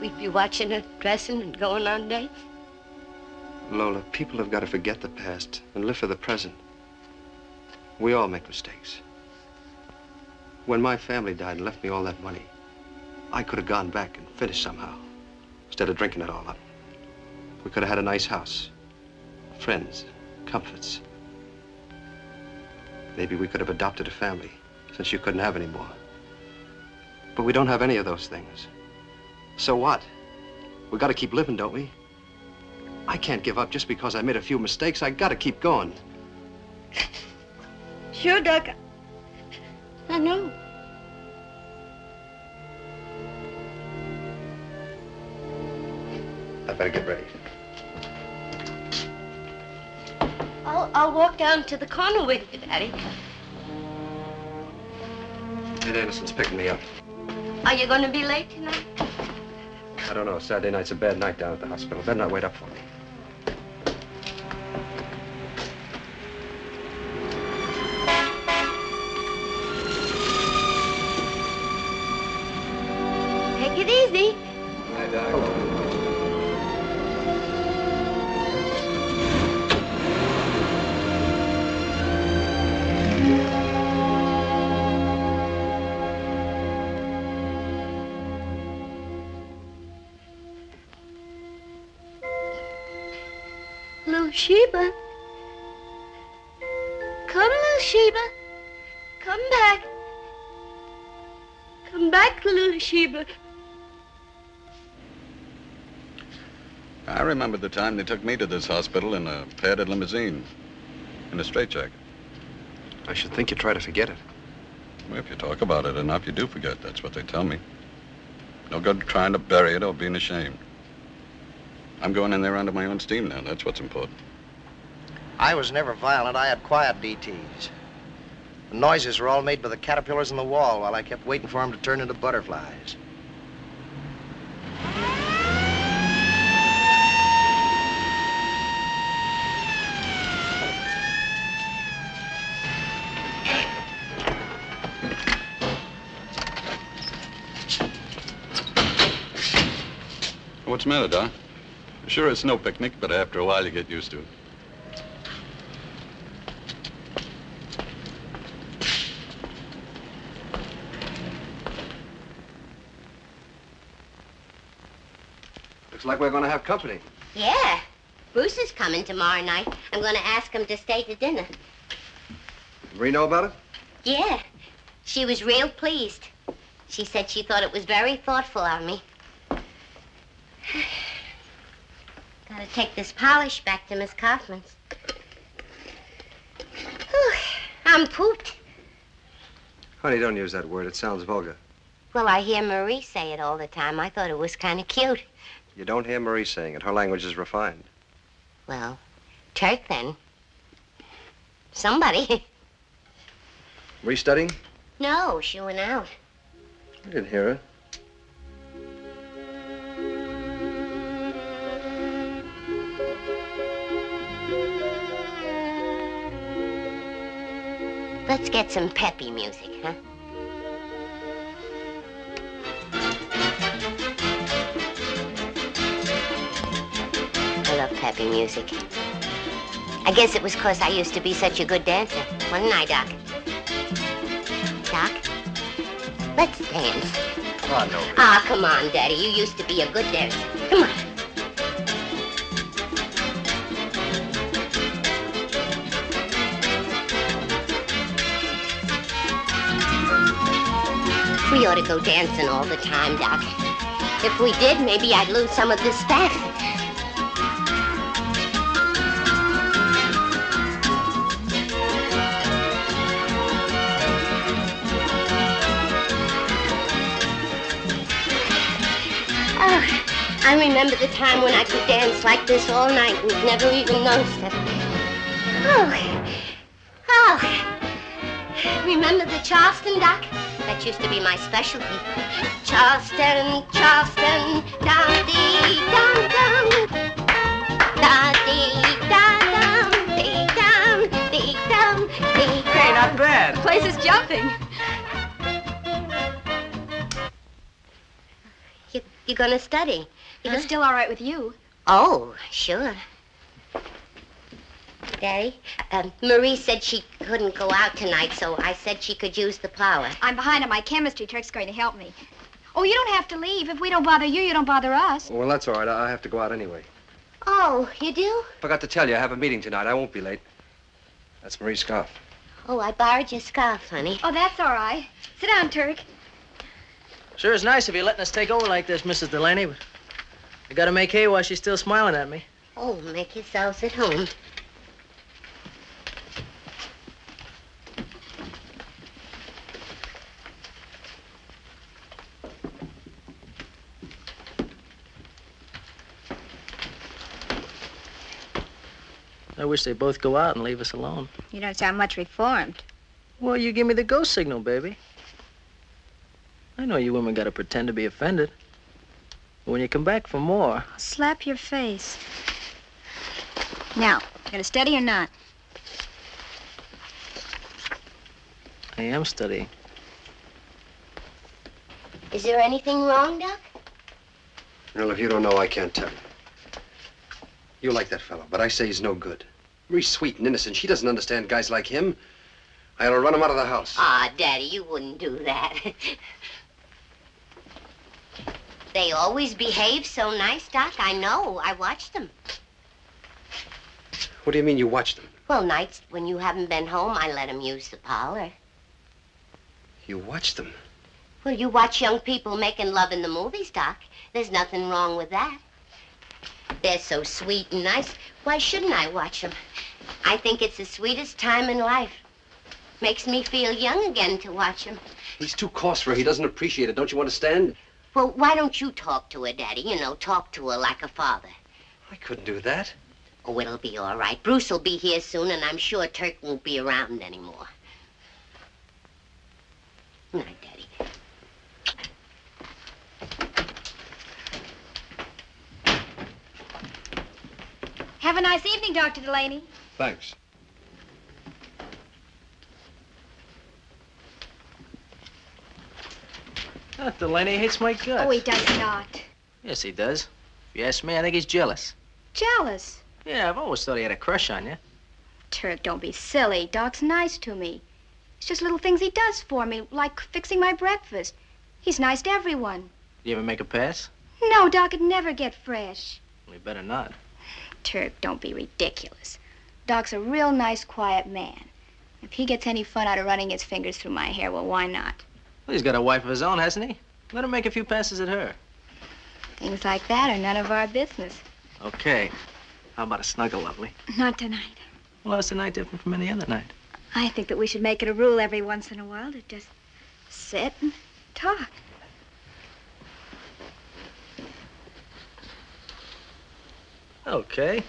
We'd be watching her dressing and going on dates. Lola, people have got to forget the past and live for the present. We all make mistakes. When my family died and left me all that money, I could have gone back and finished somehow, instead of drinking it all up. We could have had a nice house, friends, comforts. Maybe we could have adopted a family, since you couldn't have any more. But we don't have any of those things. So what? We gotta keep living, don't we? I can't give up just because I made a few mistakes. I gotta keep going. Sure, Doc. I know. I better get ready. I'll, I'll walk down to the corner with you, Daddy. Ed Anderson's picking me up. Are you going to be late tonight? I don't know. Saturday night's a bad night down at the hospital. Better not wait up for me. it easy. Hi, Doc. Oh. Sheba. Come, little Sheba. Come back. Come back, little Sheba. I remember the time they took me to this hospital in a padded limousine, in a straitjacket. I should think you try to forget it. Well, if you talk about it enough, you do forget. That's what they tell me. No good trying to bury it or being ashamed. I'm going in there under my own steam now. That's what's important. I was never violent. I had quiet D Ts. The noises were all made by the caterpillars in the wall while I kept waiting for them to turn into butterflies. What's the matter, Doc? Sure, it's no picnic, but after a while you get used to it. Looks like we're going to have company. Yeah. Bruce is coming tomorrow night. I'm going to ask him to stay to dinner. Did Marie know about it? Yeah. She was real pleased. She said she thought it was very thoughtful of me. Gotta take this polish back to Miss Kaufman's. Whew, I'm pooped. Honey, don't use that word. It sounds vulgar. Well, I hear Marie say it all the time. I thought it was kind of cute. You don't hear Marie saying it. Her language is refined. Well, Turk, then. Somebody. Were you studying? No, she went out. I didn't hear her. Let's get some peppy music, huh? I love peppy music. I guess it was because I used to be such a good dancer, wasn't I, Doc? Doc, let's dance. Oh, no. Ah, come on, Daddy. You used to be a good dancer. Come on. We ought to go dancing all the time, Doc. If we did, maybe I'd lose some of this stuff. Oh, I remember the time when I could dance like this all night and never even noticed it. Oh, oh. Remember the Charleston, Doc? That used to be my specialty. Charleston, Charleston, da-dee, dum-dum. Da-dee, da-dum, dee-dum, dee-dum, dee-dum. Hey, not bad. The place is jumping. You, you're gonna study? If huh? It's still all right with you. Oh, sure. Daddy, um, Marie said she couldn't go out tonight, so I said she could use the parlor. I'm behind on my chemistry. Turk's going to help me. Oh, you don't have to leave. If we don't bother you, you don't bother us. Well, that's all right. I have to go out anyway. Oh, you do? Forgot to tell you. I have a meeting tonight. I won't be late. That's Marie's scarf. Oh, I borrowed your scarf, honey. Oh, that's all right. Sit down, Turk. Sure is nice of you letting us take over like this, Missus Delaney, but I gotta make hay while she's still smiling at me. Oh, make yourselves at home. I wish they'd both go out and leave us alone. You don't sound much reformed. Well, you give me the go signal, baby. I know you women gotta pretend to be offended. But when you come back for more... I'll slap your face. Now, you gonna study or not? I am studying. Is there anything wrong, Doc? Well, if you don't know, I can't tell you. You like that fellow, but I say he's no good. Marie's sweet and innocent. She doesn't understand guys like him. I'll run him out of the house. Ah, oh, Daddy, you wouldn't do that. They always behave so nice, Doc. I know. I watched them. What do you mean you watched them? Well, nights when you haven't been home, I let them use the parlor. You watched them? Well, you watch young people making love in the movies, Doc. There's nothing wrong with that. They're so sweet and nice. Why shouldn't I watch them? I think it's the sweetest time in life. Makes me feel young again to watch him. He's too coarse for her. He doesn't appreciate it. Don't you understand? Well, why don't you talk to her, Daddy? You know, talk to her like a father. I couldn't do that. Oh, it'll be all right. Bruce will be here soon, and I'm sure Turk won't be around anymore. Good night, Daddy. Have a nice evening, Doctor Delaney. Thanks. Oh, Delaney hates my guts. Oh, he does not. Yes, he does. If you ask me, I think he's jealous. Jealous? Yeah, I've always thought he had a crush on you. Turk, don't be silly. Doc's nice to me. It's just little things he does for me, like fixing my breakfast. He's nice to everyone. You ever make a pass? No, Doc could never get fresh. Well, you better not. Turk, don't be ridiculous. Doc's a real nice, quiet man. If he gets any fun out of running his fingers through my hair, well, why not? Well, he's got a wife of his own, hasn't he? Let him make a few passes at her. Things like that are none of our business. Okay. How about a snuggle, lovely? Not tonight. Well, how's tonight different from any other night? I think that we should make it a rule every once in a while to just sit and talk. Okay.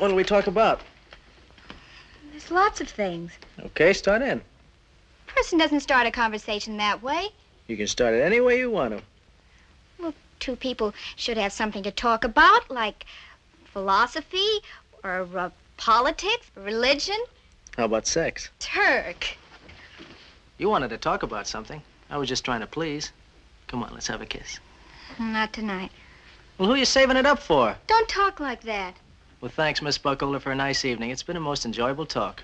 What'll we talk about? Lots of things. Okay, start in. A person doesn't start a conversation that way. You can start it any way you want to. Well, two people should have something to talk about, like philosophy or uh, politics, religion. How about sex? Turk. You wanted to talk about something. I was just trying to please. Come on, let's have a kiss. Not tonight. Well, who are you saving it up for? Don't talk like that. Well, thanks, Miss Buckholder, for a nice evening. It's been a most enjoyable talk.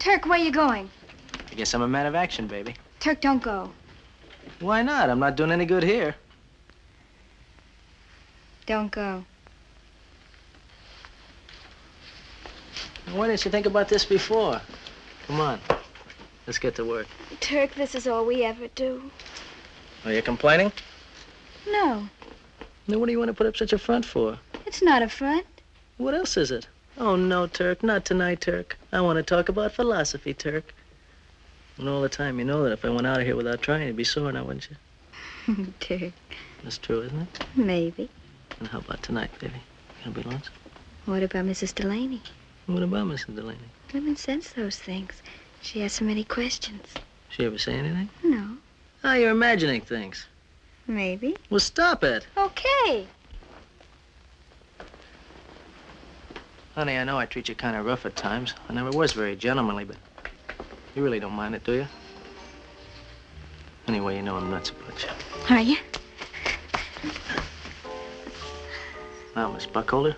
Turk, where are you going? I guess I'm a man of action, baby. Turk, don't go. Why not? I'm not doing any good here. Don't go. Why didn't you think about this before? Come on. Let's get to work. Turk, this is all we ever do. Are you complaining? No. Then what do you want to put up such a front for? It's not a front. What else is it? Oh, no, Turk. Not tonight, Turk. I want to talk about philosophy, Turk. And all the time, you know that if I went out of here without trying, you'd be sore now, wouldn't you? Turk. That's true, isn't it? Maybe. And how about tonight, baby? You gonna be lonesome? What about Missus Delaney? What about Missus Delaney? Women sense those things. She has so many questions. She ever say anything? No. Oh, you're imagining things. Maybe. Well, stop it. Okay. Honey, I know I treat you kind of rough at times. I never was very gentlemanly, but you really don't mind it, do you? Anyway, you know I'm nuts about you. Are you? Now, Miss Buckholder,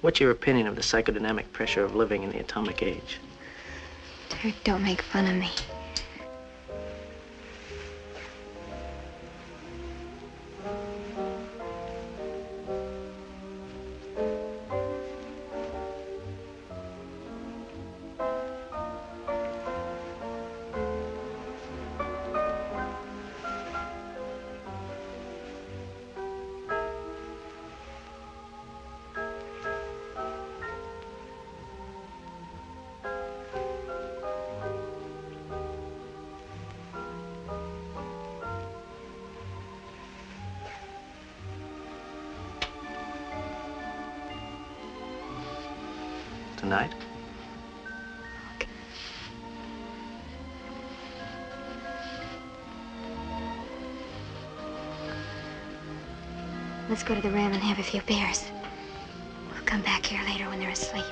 what's your opinion of the psychodynamic pressure of living in the atomic age? Turk, don't make fun of me. Tonight? Okay. Let's go to the Ram and have a few beers. We'll come back here later when they're asleep.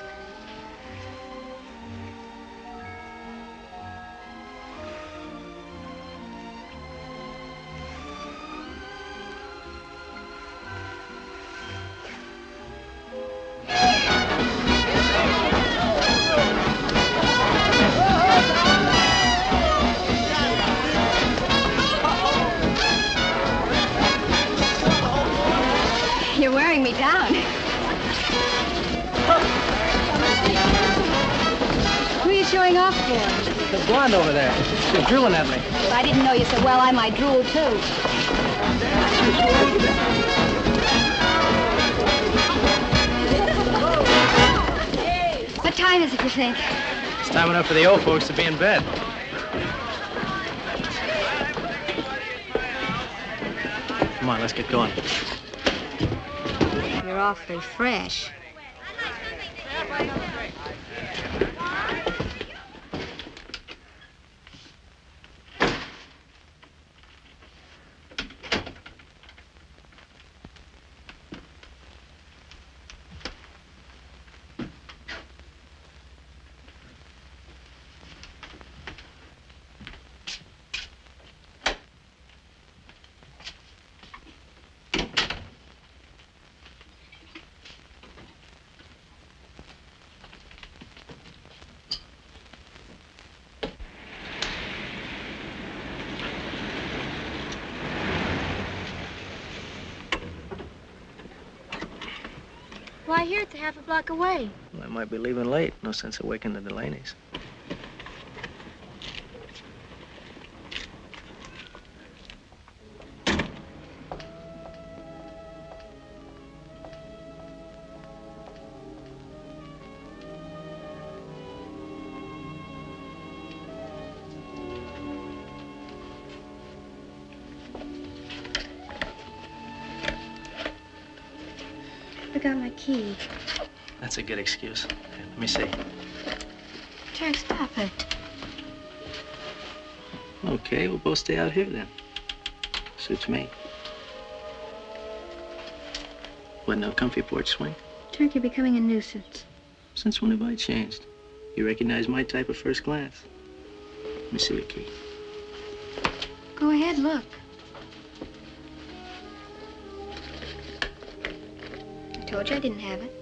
wearing me down. Who are you showing off for? The blonde over there. She's drooling at me. If I didn't know you so well, I might drool, too. What time is it, you think? It's time enough for the old folks to be in bed. Come on, let's get going. You're awfully fresh. Why, here it's half a block away. Well, I might be leaving late. No sense of waking the Delaneys. That's a good excuse. Here, let me see. Turk, stop it. Okay, we'll both stay out here then. Suits me. What, no comfy porch swing? Turk, you're becoming a nuisance. Since when have I changed? You recognize my type at first glance. Let me see the key. Go ahead, look. I told you I didn't have it.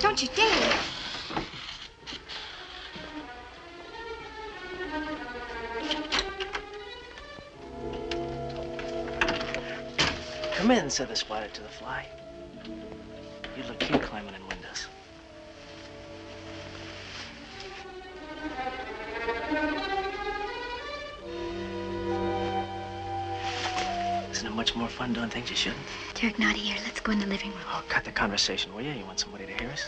Don't you dare! Come in, said the spider to the fly. You look cute climbing in windows. Much more fun doing things you shouldn't. Turk, not here. Let's go in the living room. Oh, cut the conversation, will you? You want somebody to hear us?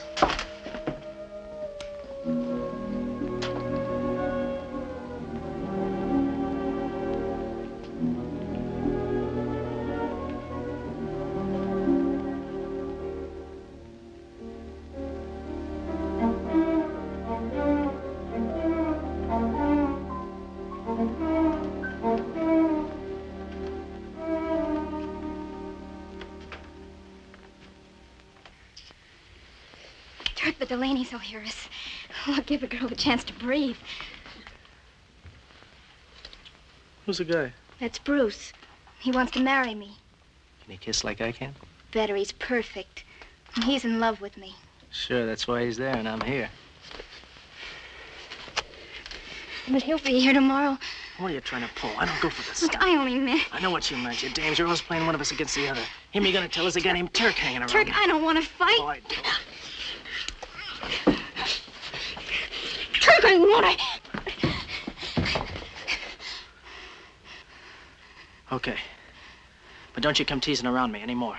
Delaney's will hear us. I'll give a girl a chance to breathe. Who's the guy? That's Bruce. He wants to marry me. Can he kiss like I can? Better, he's perfect. He's in love with me. Sure, that's why he's there and I'm here. But he'll be here tomorrow. What are you trying to pull? I don't go for this. Look, I only meant... I know what you meant. You're damn, you're always playing one of us against the other. Him you're gonna tell us a guy named Turk hanging around. Turk, me. I don't want to fight. Oh, I don't. Turk, I want it. Okay. But don't you come teasing around me anymore.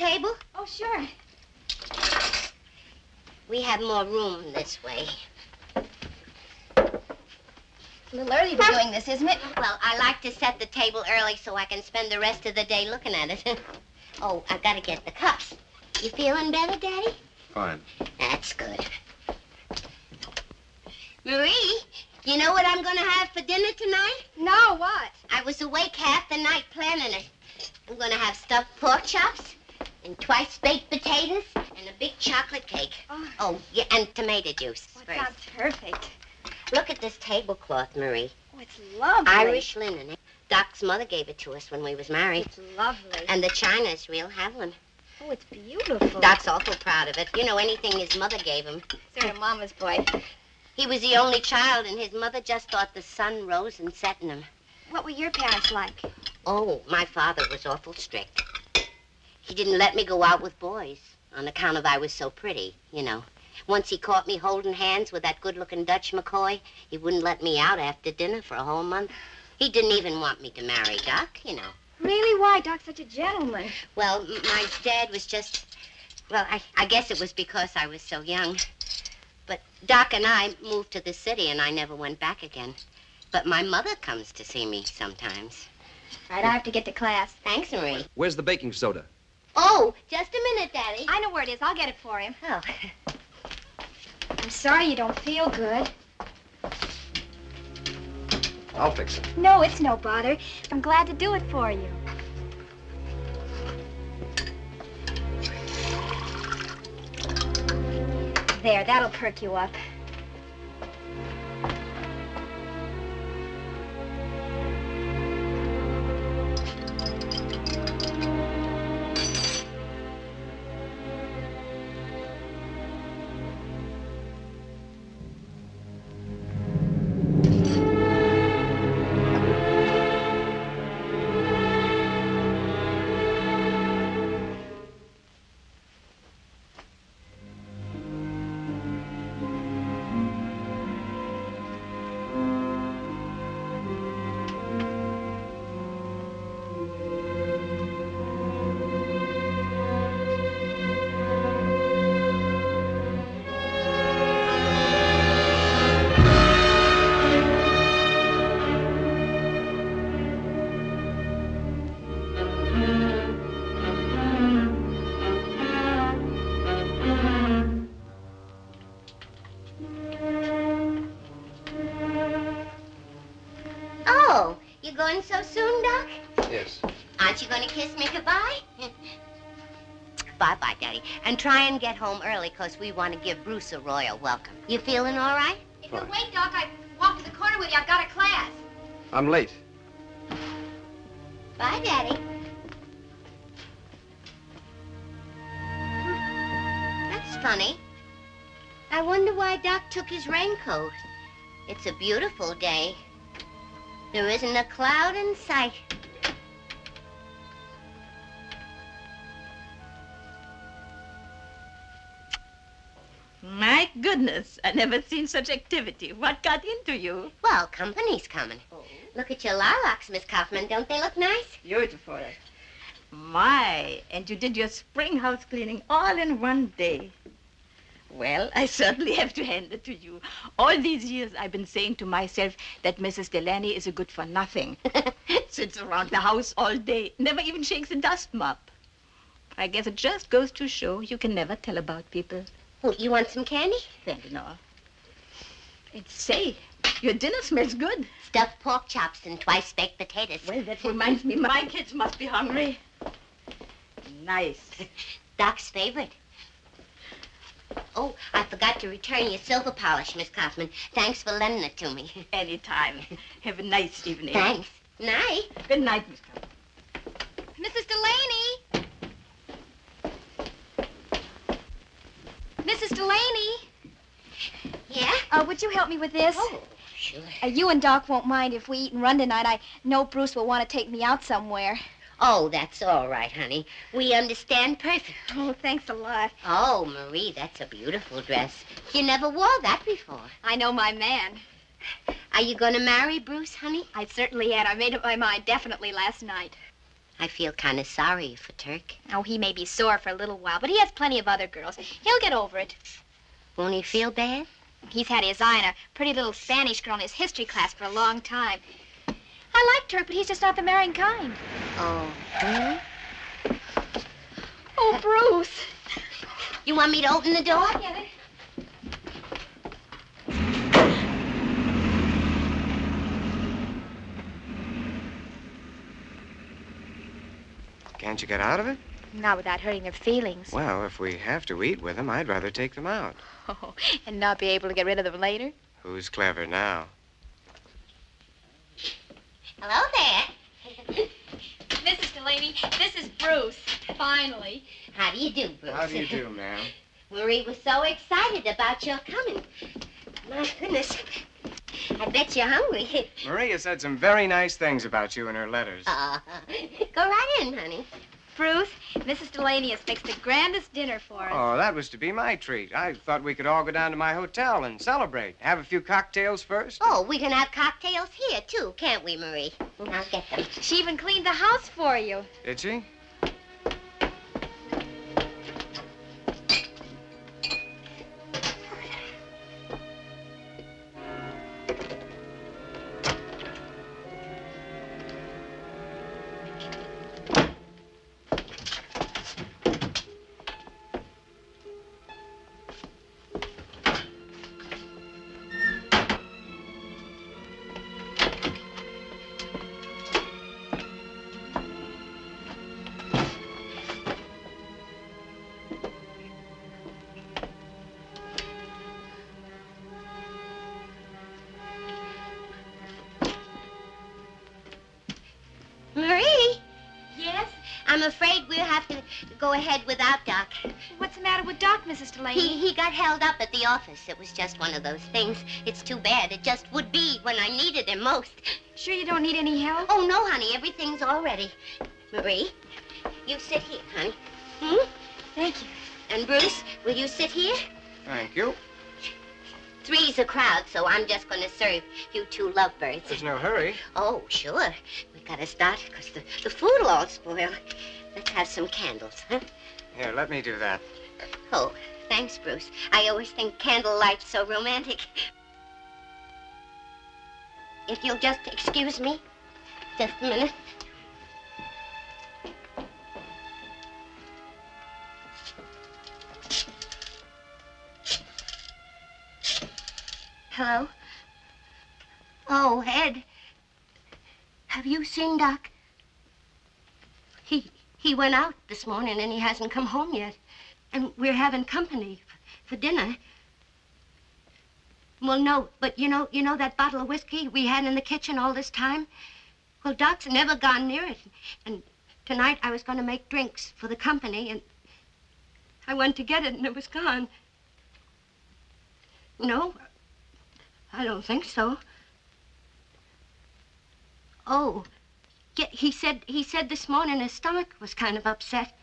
table? Oh, sure. We have more room this way. A little early to be doing this, isn't it? Well, I like to set the table early so I can spend the rest of the day looking at it. Oh, I've got to get the cups. You feeling better, Daddy? Fine. That's good. Marie, you know what I'm going to have for dinner tonight? No, what? I was awake half the night planning it. I'm going to have stuffed pork chops and twice baked potatoes and a big chocolate cake. Oh, oh yeah, and tomato juice. Oh, that sounds perfect. Look at this tablecloth, Marie. Oh, it's lovely. Irish linen. Doc's mother gave it to us when we was married. It's lovely. And the china is real Haviland. Oh, it's beautiful. Doc's awful proud of it. You know, anything his mother gave him. Sort of Mama's boy. He was the only child, and his mother just thought the sun rose and set in him. What were your parents like? Oh, my father was awful strict. He didn't let me go out with boys on account of I was so pretty, you know. Once he caught me holding hands with that good-looking Dutch McCoy, he wouldn't let me out after dinner for a whole month. He didn't even want me to marry Doc, you know. Really? Why? Doc's such a gentleman. Well, my dad was just... Well, I, I guess it was because I was so young. But Doc and I moved to the city, and I never went back again. But my mother comes to see me sometimes. All right, I have to get to class. Thanks, Marie. Where's the baking soda? Oh, just a minute, Daddy. I know where it is. I'll get it for him. Oh. I'm sorry you don't feel good. I'll fix it. No, it's no bother. I'm glad to do it for you. There, that'll perk you up. So soon, Doc? Yes. Aren't you going to kiss me goodbye? Bye-bye, Daddy. And try and get home early, because we want to give Bruce a royal welcome. You feeling all right? If you'll wait, Doc, I walk to the corner with you. I've got a class. I'm late. Bye, Daddy. That's funny. I wonder why Doc took his raincoat. It's a beautiful day. There isn't a cloud in sight. My goodness, I never seen such activity. What got into you? Well, company's coming. Oh. Look at your lilacs, Miss Kaufman. Don't they look nice? Beautiful. My, and you did your spring house cleaning all in one day. Well, I certainly have to hand it to you. All these years, I've been saying to myself that Missus Delaney is a good-for-nothing. Sits around the house all day, never even shakes a dust mop. I guess it just goes to show you can never tell about people. Oh, you want some candy? Thank you, Nora. And say, your dinner smells good. Stuffed pork chops and twice baked potatoes. Well, that reminds me, my kids must be hungry. Nice. Doc's favorite. Oh, I forgot to return your silver polish, Miss Kaufman. Thanks for lending it to me. Anytime. Have a nice evening. Thanks. Night. Good night, Miss Kaufman. Missus Delaney! Missus Delaney! Yeah? Uh, would you help me with this? Oh, sure. Uh, you and Doc won't mind if we eat and run tonight. I know Bruce will want to take me out somewhere. Oh, that's all right, honey. We understand perfectly. Oh, thanks a lot. Oh, Marie, that's a beautiful dress. You never wore that before. I know my man. Are you going to marry Bruce, honey? I certainly had. I made up my mind definitely last night. I feel kind of sorry for Turk. Oh, he may be sore for a little while, but he has plenty of other girls. He'll get over it. Won't he feel bad? He's had his eye on a pretty little Spanish girl in his history class for a long time. I like Turk, but he's just not the marrying kind. Oh, really? Oh, Bruce. You want me to open the door? I'll get it. Can't you get out of it? Not without hurting their feelings. Well, if we have to eat with them, I'd rather take them out. Oh, and not be able to get rid of them later? Who's clever now? Hello there. Missus Delaney, this is Bruce, finally. How do you do, Bruce? How do you do, ma'am? Marie was so excited about your coming. My goodness. I bet you're hungry. Marie has said some very nice things about you in her letters. Oh, go right in, honey. Bruce, Missus Delaney has fixed the grandest dinner for us. Oh, that was to be my treat. I thought we could all go down to my hotel and celebrate. Have a few cocktails first. Oh, we can have cocktails here, too, can't we, Marie? I'll get them. She even cleaned the house for you. Did she? I'm afraid we'll have to go ahead without Doc. What's the matter with Doc, Missus Delaney? He, he got held up at the office. It was just one of those things. It's too bad. It just would be when I needed him most. Sure you don't need any help? Oh, no, honey. Everything's all ready. Marie, you sit here, honey. Hmm? Thank you. And Bruce, will you sit here? Thank you. Three's a crowd, so I'm just going to serve you two lovebirds. There's no hurry. Oh, sure. We've got to start, because the, the food will all spoil. Let's have some candles, huh? Here, let me do that. Oh, thanks, Bruce. I always think candlelight's so romantic. If you'll just excuse me, just a minute. Hello? Oh, Ed. Have you seen Doc? He he went out this morning and he hasn't come home yet. And we're having company for dinner. Well, no, but you know, you know that bottle of whiskey we had in the kitchen all this time? Well, Doc's never gone near it. And tonight I was going to make drinks for the company and I went to get it and it was gone. No. I don't think so. Oh, yeah, he said he said this morning his stomach was kind of upset.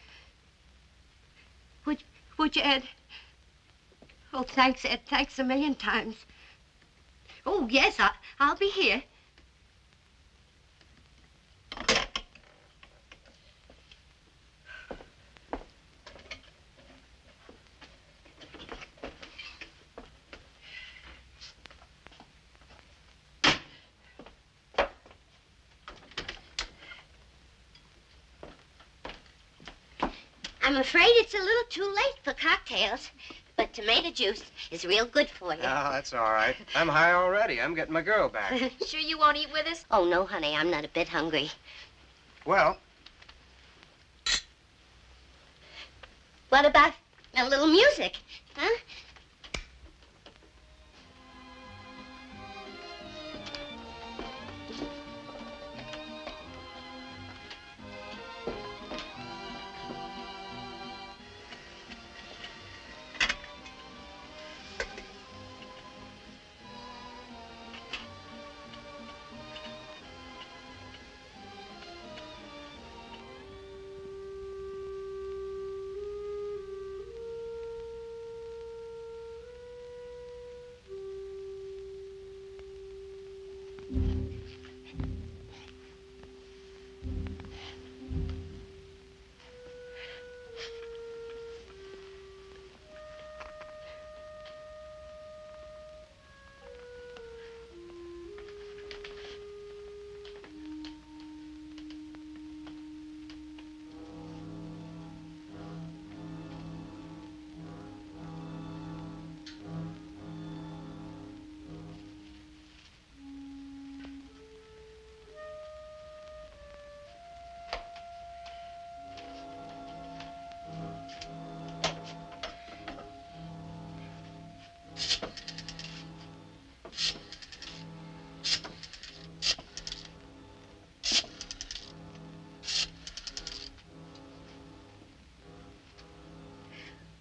Would would you, Ed? Oh, thanks, Ed. Thanks a million times. Oh yes, I, I'll be here. I'm afraid it's a little too late for cocktails, but tomato juice is real good for you. Oh, that's all right. I'm high already. I'm getting my girl back. Sure you won't eat with us? Oh, no, honey. I'm not a bit hungry. Well. What about a little music, huh?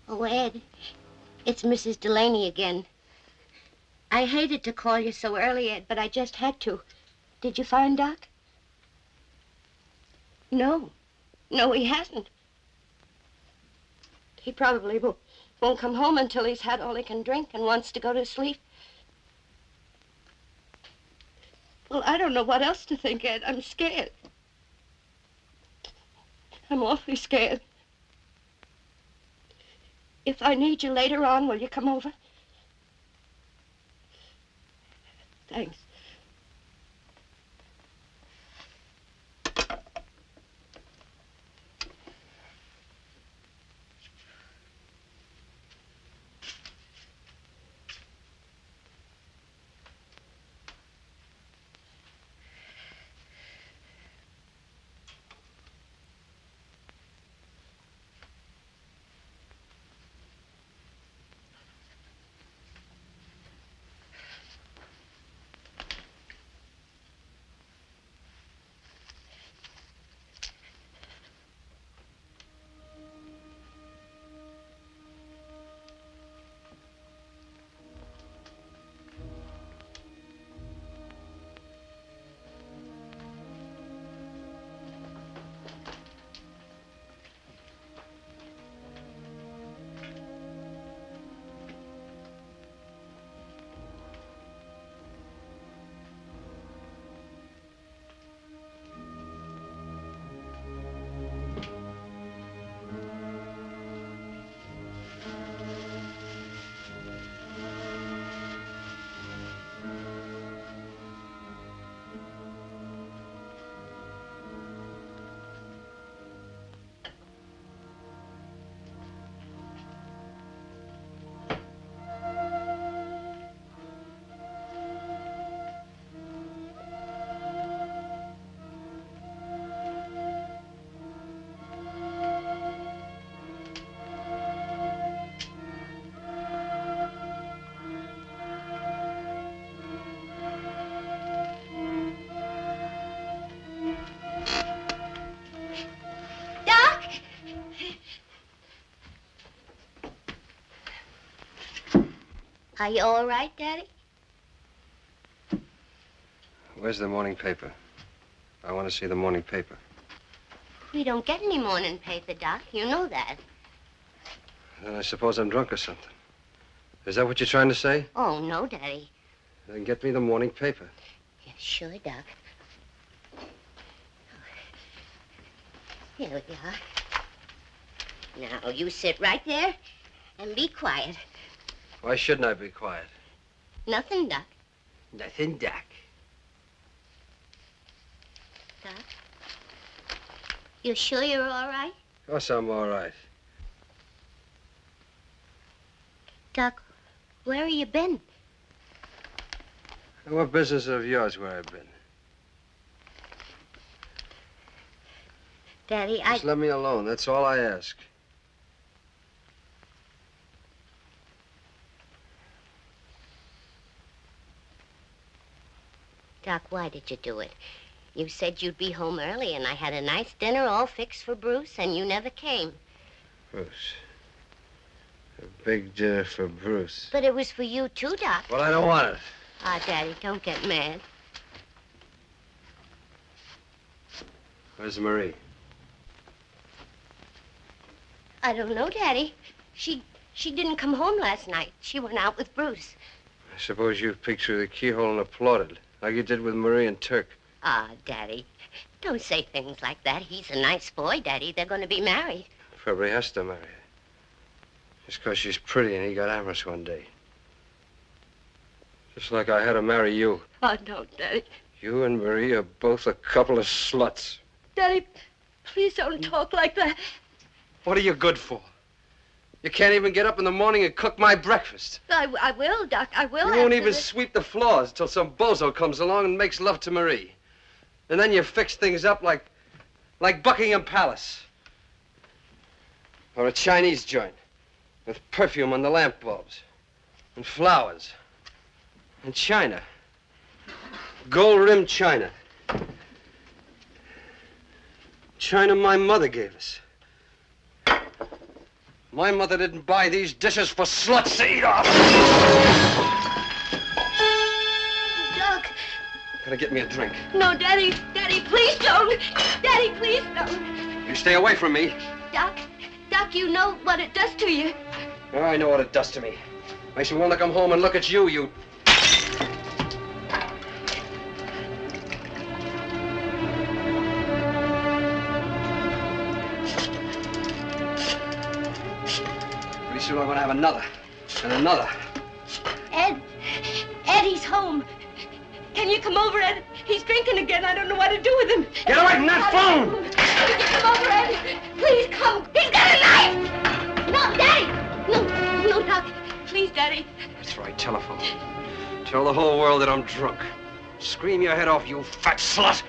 Oh, Ed, it's Missus Delaney again. I hated to call you so early, Ed, but I just had to. Did you find Doc? No. No, he hasn't. He probably will, won't come home until he's had all he can drink and wants to go to sleep. Well, I don't know what else to think, Ed. I'm scared. I'm awfully scared. If I need you later on, will you come over? Thanks. Are you all right, Daddy? Where's the morning paper? I want to see the morning paper. We don't get any morning paper, Doc. You know that. Then I suppose I'm drunk or something. Is that what you're trying to say? Oh, no, Daddy. Then get me the morning paper. Yeah, sure, Doc. Here we are. Now, you sit right there and be quiet. Why shouldn't I be quiet? Nothing, Doc. Nothing, Doc. Doc, you sure you're all right? Of course I'm all right. Doc, where have you been? And what business of yours where I've been? Daddy, I... Just let me alone. That's all I ask. Doc, why did you do it? You said you'd be home early, and I had a nice dinner all fixed for Bruce, and you never came. Bruce. A big dinner for Bruce. But it was for you, too, Doc. Well, I don't want it. Ah, Daddy, don't get mad. Where's Marie? I don't know, Daddy. She, she didn't come home last night. She went out with Bruce. I suppose you peeked through the keyhole and applauded. Like you did with Marie and Turk. Ah, Daddy, don't say things like that. He's a nice boy, Daddy. They're going to be married. Probably has to marry her. Just because she's pretty and he got amorous one day. Just like I had to marry you. Oh, no, Daddy. You and Marie are both a couple of sluts. Daddy, please don't talk like that. What are you good for? You can't even get up in the morning and cook my breakfast. I, I will, Doc. I will. You won't even this. sweep the floors till some bozo comes along and makes love to Marie. And then you fix things up like, like Buckingham Palace. Or a Chinese joint with perfume on the lamp bulbs. and flowers and china. Gold-rimmed china. China my mother gave us. My mother didn't buy these dishes for sluts to eat off. Doc. Gotta get me a drink. No, Daddy. Daddy, please don't. Daddy, please don't. You stay away from me. Doc. Doc, you know what it does to you. Oh, I know what it does to me. Makes me want to come home and look at you, you... Soon I'm going to have another, and another. Ed, Ed, he's home. Can you come over, Ed? He's drinking again. I don't know what to do with him. Get away from that phone! Can you come over, Ed? Please come. He's got a knife! No, Daddy! No, no, Doc. Please, Daddy. That's right, telephone. Tell the whole world that I'm drunk. Scream your head off, you fat slut.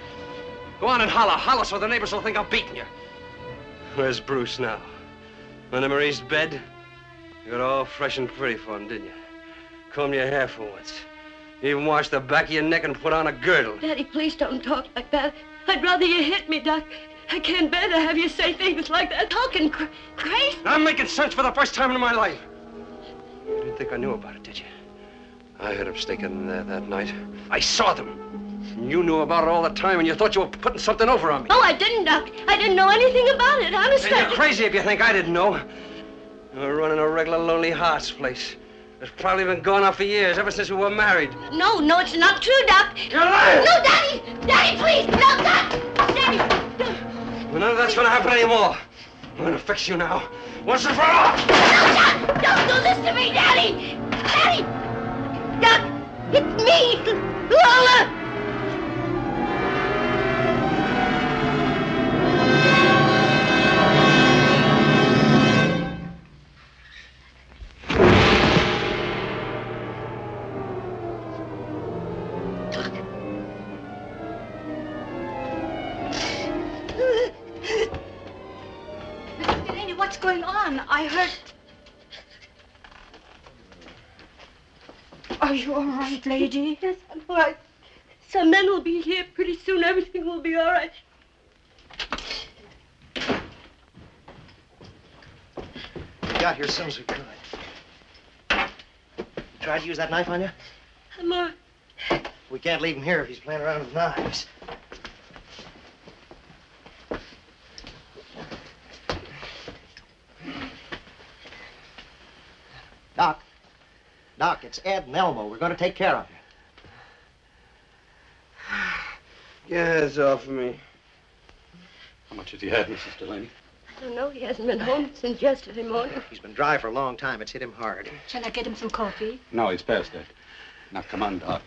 Go on and holler. Holler so the neighbors will think I'm beating you. Where's Bruce now? Under Marie's bed? You got all fresh and pretty for him, didn't you? Combed your hair for once. You even washed the back of your neck and put on a girdle. Daddy, please don't talk like that. I'd rather you hit me, Doc. I can't bear to have you say things like that. Talking cra crazy. I'm making sense for the first time in my life. You didn't think I knew about it, did you? I heard him stinking there that night. I saw them. And you knew about it all the time, and you thought you were putting something over on me. Oh, I didn't, Doc. I didn't know anything about it, honestly. You're crazy if you think I didn't know. We're running a regular Lonely Hearts place. It's probably been going on for years, ever since we were married. No, no, it's not true, Doc. You're lying! No, Daddy! Daddy, please! No, Doc! Daddy! Well, none of that's gonna happen anymore. I'm gonna fix you now. Once and for all! No, Doc! Don't do this to me, Daddy! Daddy! Doc, it's me! Lola! I heard... Are you all right, lady? Yes, I'm all right. Some men will be here pretty soon. Everything will be all right. We got here as soon as we could. Tried to use that knife on you? I'm all right. We can't leave him here if he's playing around with knives. Doc, Doc, it's Ed and Elmo. We're going to take care of you. Get your hands off me. How much has he had, Missus Delaney? I don't know. He hasn't been home since yesterday morning. He's been dry for a long time. It's hit him hard. Shall I get him some coffee? No, he's past that. Now, come on, Doc.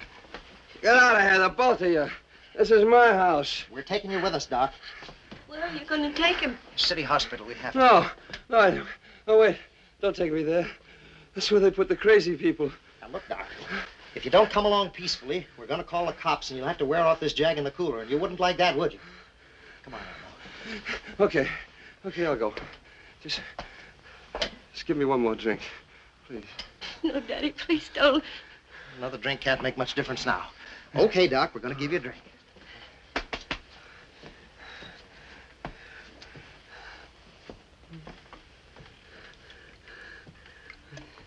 Get out of here, the both of you. This is my house. We're taking you with us, Doc. Where are you going to take him? City hospital, we have to. No, no, I don't. Oh, wait. Don't take me there. That's where they put the crazy people. Now, look, Doc, if you don't come along peacefully, we're going to call the cops, and you'll have to wear off this jag in the cooler, and you wouldn't like that, would you? Come on, Elmo. Okay. Okay, I'll go. Just, just give me one more drink, please. No, Daddy, please don't. Another drink can't make much difference now. Okay, Doc, we're going to give you a drink.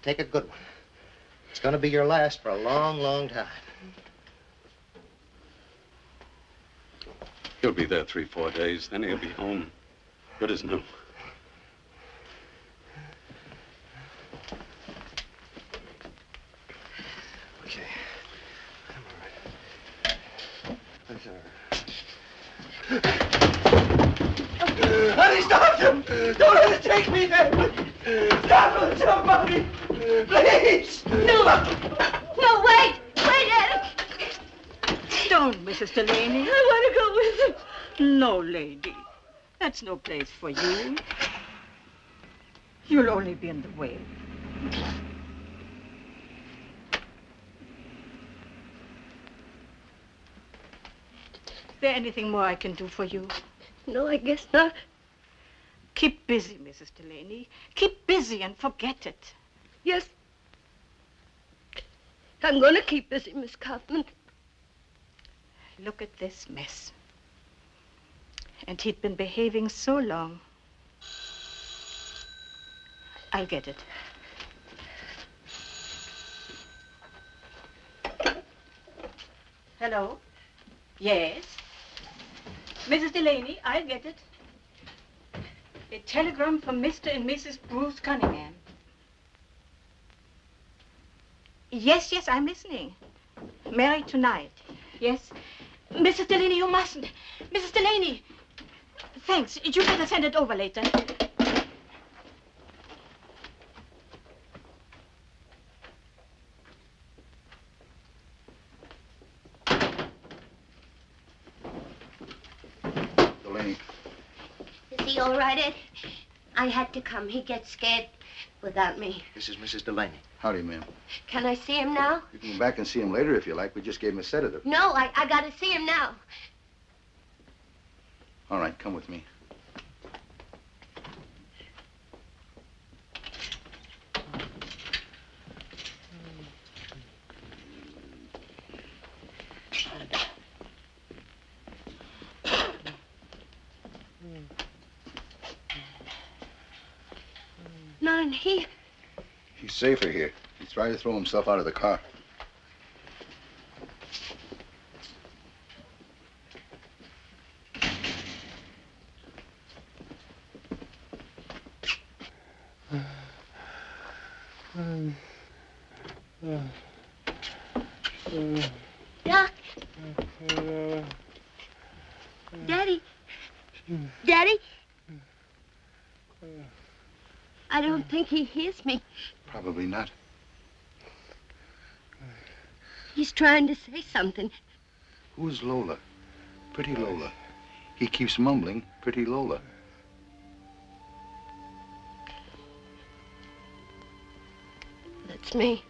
Take a good one. It's going to be your last for a long, long time. He'll be there three, four days. Then he'll be home. Good as new. Okay. I'm all right. That's all right. Honey, stop him! Don't let it take me there! Stop him, somebody! Please! No! No, wait! Wait, Ed! Don't, Missus Delaney. I want to go with him. No, lady. That's no place for you. You'll only be in the way. Is there anything more I can do for you? No, I guess not. Keep busy, Missus Delaney. Keep busy and forget it. Yes. I'm going to keep busy, Miss Kaufman. Look at this mess. And he'd been behaving so long. I'll get it. Hello? Yes? Missus Delaney, I'll get it. A telegram from Mister and Missus Bruce Cunningham. Yes, yes, I'm listening. Married tonight. Yes. Missus Delaney, you mustn't. Missus Delaney. Thanks. You better send it over later. Delaney. Is he all right, Ed? I had to come. He gets scared without me. This is Missus Delaney. Howdy, ma'am. Can I see him now? You can go back and see him later if you like. We just gave him a sedative. No, I, I gotta see him now. All right, come with me. Not in here. He's safer here. He tried to throw himself out of the car. He hears me. Probably not. He's trying to say something. Who's Lola? Pretty Lola. He keeps mumbling, Pretty Lola. That's me.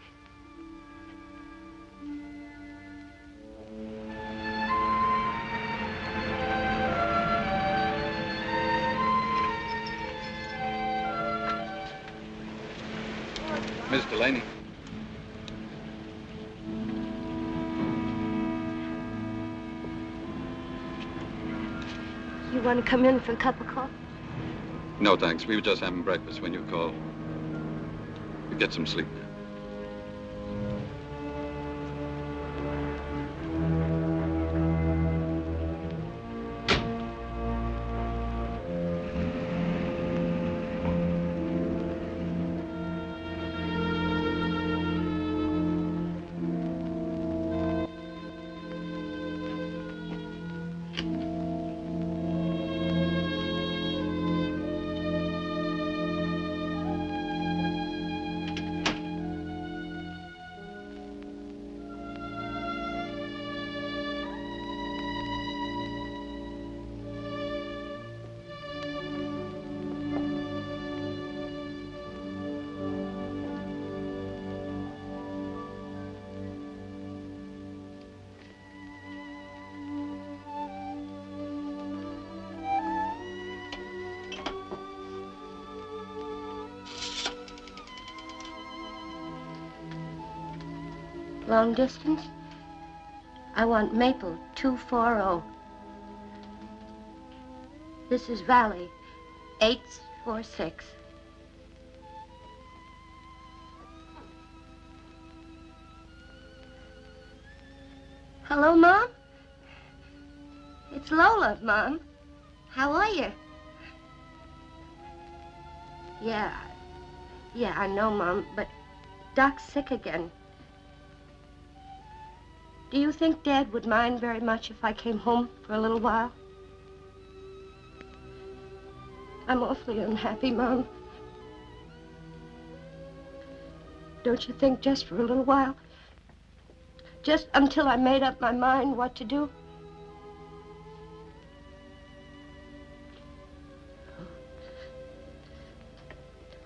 Miss Delaney. You want to come in for a cup of coffee? No, thanks. We were just having breakfast when you called. You get some sleep. Long distance? I want Maple two four zero. This is Valley eight four six. Hello, Mom? It's Lola, Mom. How are you? Yeah. Yeah, I know, Mom, but Doc's sick again. Do you think Dad would mind very much if I came home for a little while? I'm awfully unhappy, Mom. Don't you think just for a little while? Just until I made up my mind what to do?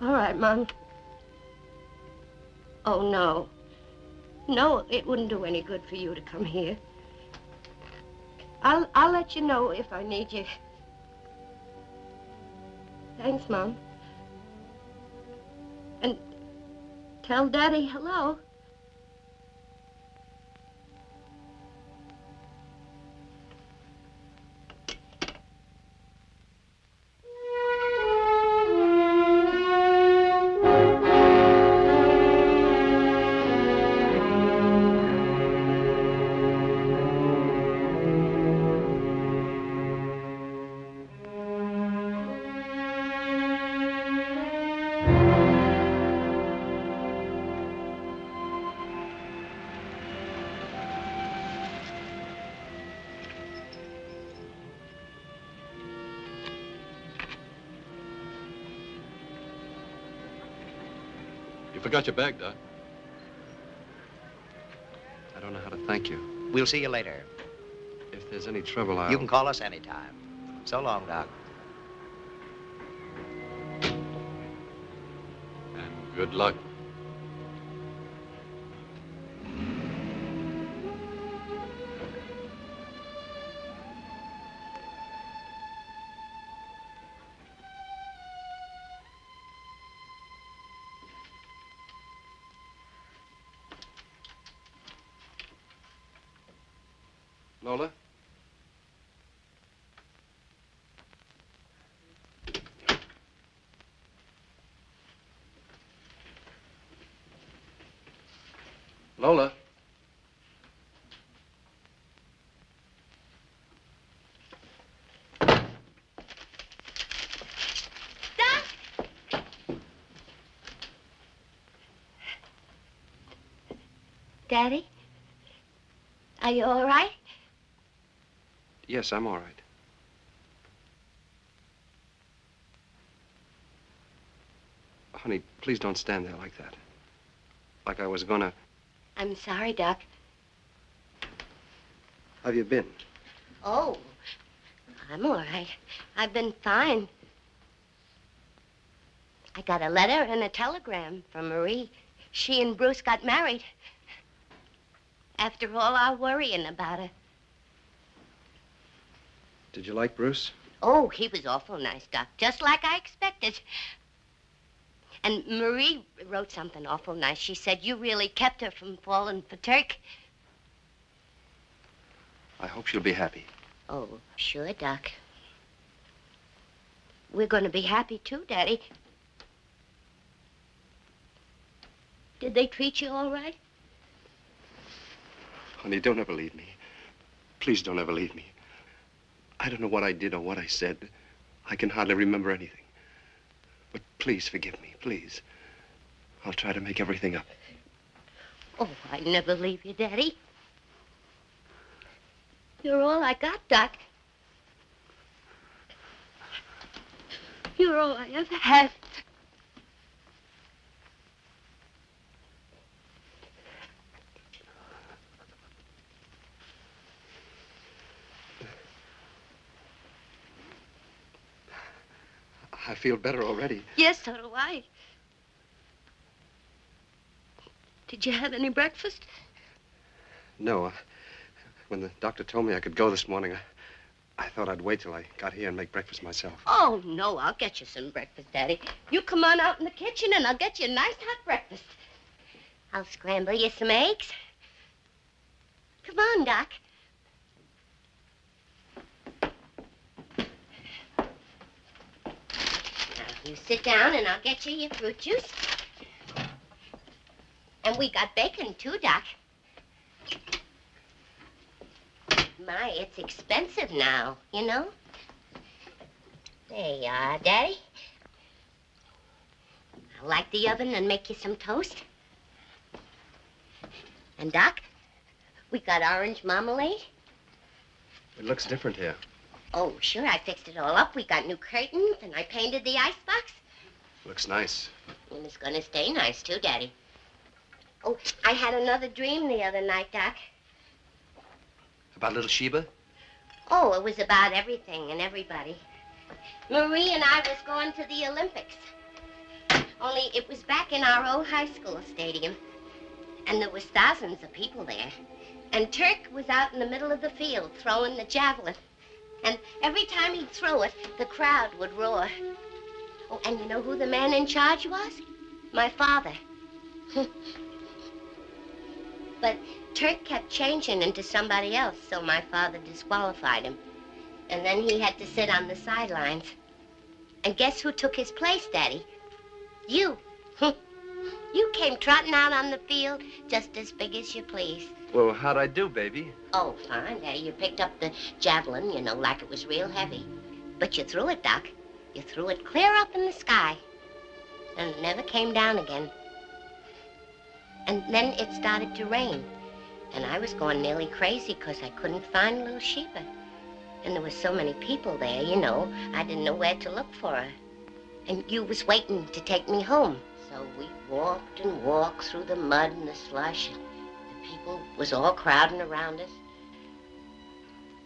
All right, Mom. Oh, no. No, it wouldn't do any good for you to come here. I'll, I'll let you know if I need you. Thanks, Mom. And tell Daddy hello. You forgot your bag, Doc. I don't know how to thank you. We'll see you later. If there's any trouble, I'll... You can call us anytime. So long, Doc. And good luck. Lola? Lola? Doc? Daddy? Are you all right? Yes, I'm all right. Honey, please don't stand there like that. Like I was gonna... I'm sorry, Doc. How have you been? Oh, I'm all right. I've been fine. I got a letter and a telegram from Marie. She and Bruce got married. After all our worrying about her. Did you like Bruce? Oh, he was awful nice, Doc, just like I expected. And Marie wrote something awful nice. She said you really kept her from falling for Turk. I hope she'll be happy. Oh, sure, Doc. We're going to be happy, too, Daddy. Did they treat you all right? Honey, don't ever leave me. Please don't ever leave me. I don't know what I did or what I said. I can hardly remember anything. But please forgive me, please. I'll try to make everything up. Oh, I never leave you, Daddy. You're all I got, Doc. You're all I ever have. I feel better already. Yes, so do I. Did you have any breakfast? No. Uh, when the doctor told me I could go this morning, I, I thought I'd wait till I got here and make breakfast myself. Oh, no, I'll get you some breakfast, Daddy. You come on out in the kitchen and I'll get you a nice hot breakfast. I'll scramble you some eggs. Come on, Doc. You sit down and I'll get you your fruit juice. And we got bacon too, Doc. My, it's expensive now, you know? There you are, Daddy. I'll light the oven and make you some toast. And, Doc, we got orange marmalade. It looks different here. Oh, sure, I fixed it all up. We got new curtains, and I painted the icebox. Looks nice. And it's gonna stay nice, too, Daddy. Oh, I had another dream the other night, Doc. About little Sheba? Oh, it was about everything and everybody. Marie and I was going to the Olympics. Only it was back in our old high school stadium. And there was thousands of people there. And Turk was out in the middle of the field throwing the javelin. And every time he'd throw it, the crowd would roar. Oh, and you know who the man in charge was? My father. But Turk kept changing into somebody else, so my father disqualified him. And then he had to sit on the sidelines. And guess who took his place, Daddy? You. You came trotting out on the field just as big as you please. Well, how'd I do, baby? Oh, fine, Daddy. You picked up the javelin, you know, like it was real heavy. But you threw it, Doc. You threw it clear up in the sky. And it never came down again. And then it started to rain. And I was going nearly crazy because I couldn't find little Sheba. And there were so many people there, you know, I didn't know where to look for her. And you was waiting to take me home. So we walked and walked through the mud and the slush, and the people was all crowding around us.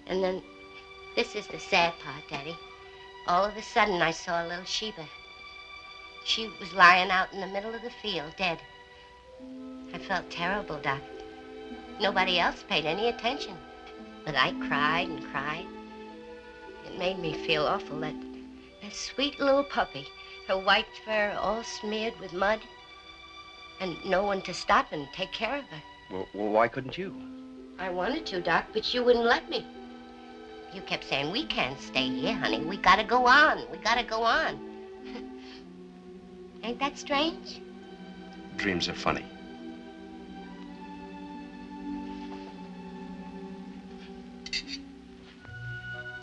And then, this is the sad part, Daddy. All of a sudden, I saw little Sheba. She was lying out in the middle of the field, dead. I felt terrible, Doc. Nobody else paid any attention. But I cried and cried. It made me feel awful, that, that sweet little puppy, her white fur all smeared with mud, and no one to stop and take care of her. Well, well, why couldn't you? I wanted to, Doc, but you wouldn't let me. You kept saying, we can't stay here, honey. We gotta go on. We gotta go on. Ain't that strange? Dreams are funny.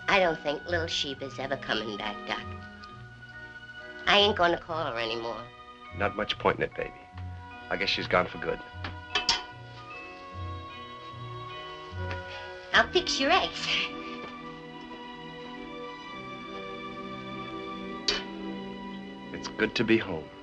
I don't think little Sheba's ever coming back, Doc. I ain't gonna call her anymore. Not much point in it, baby. I guess she's gone for good. I'll fix your eggs. It's good to be home.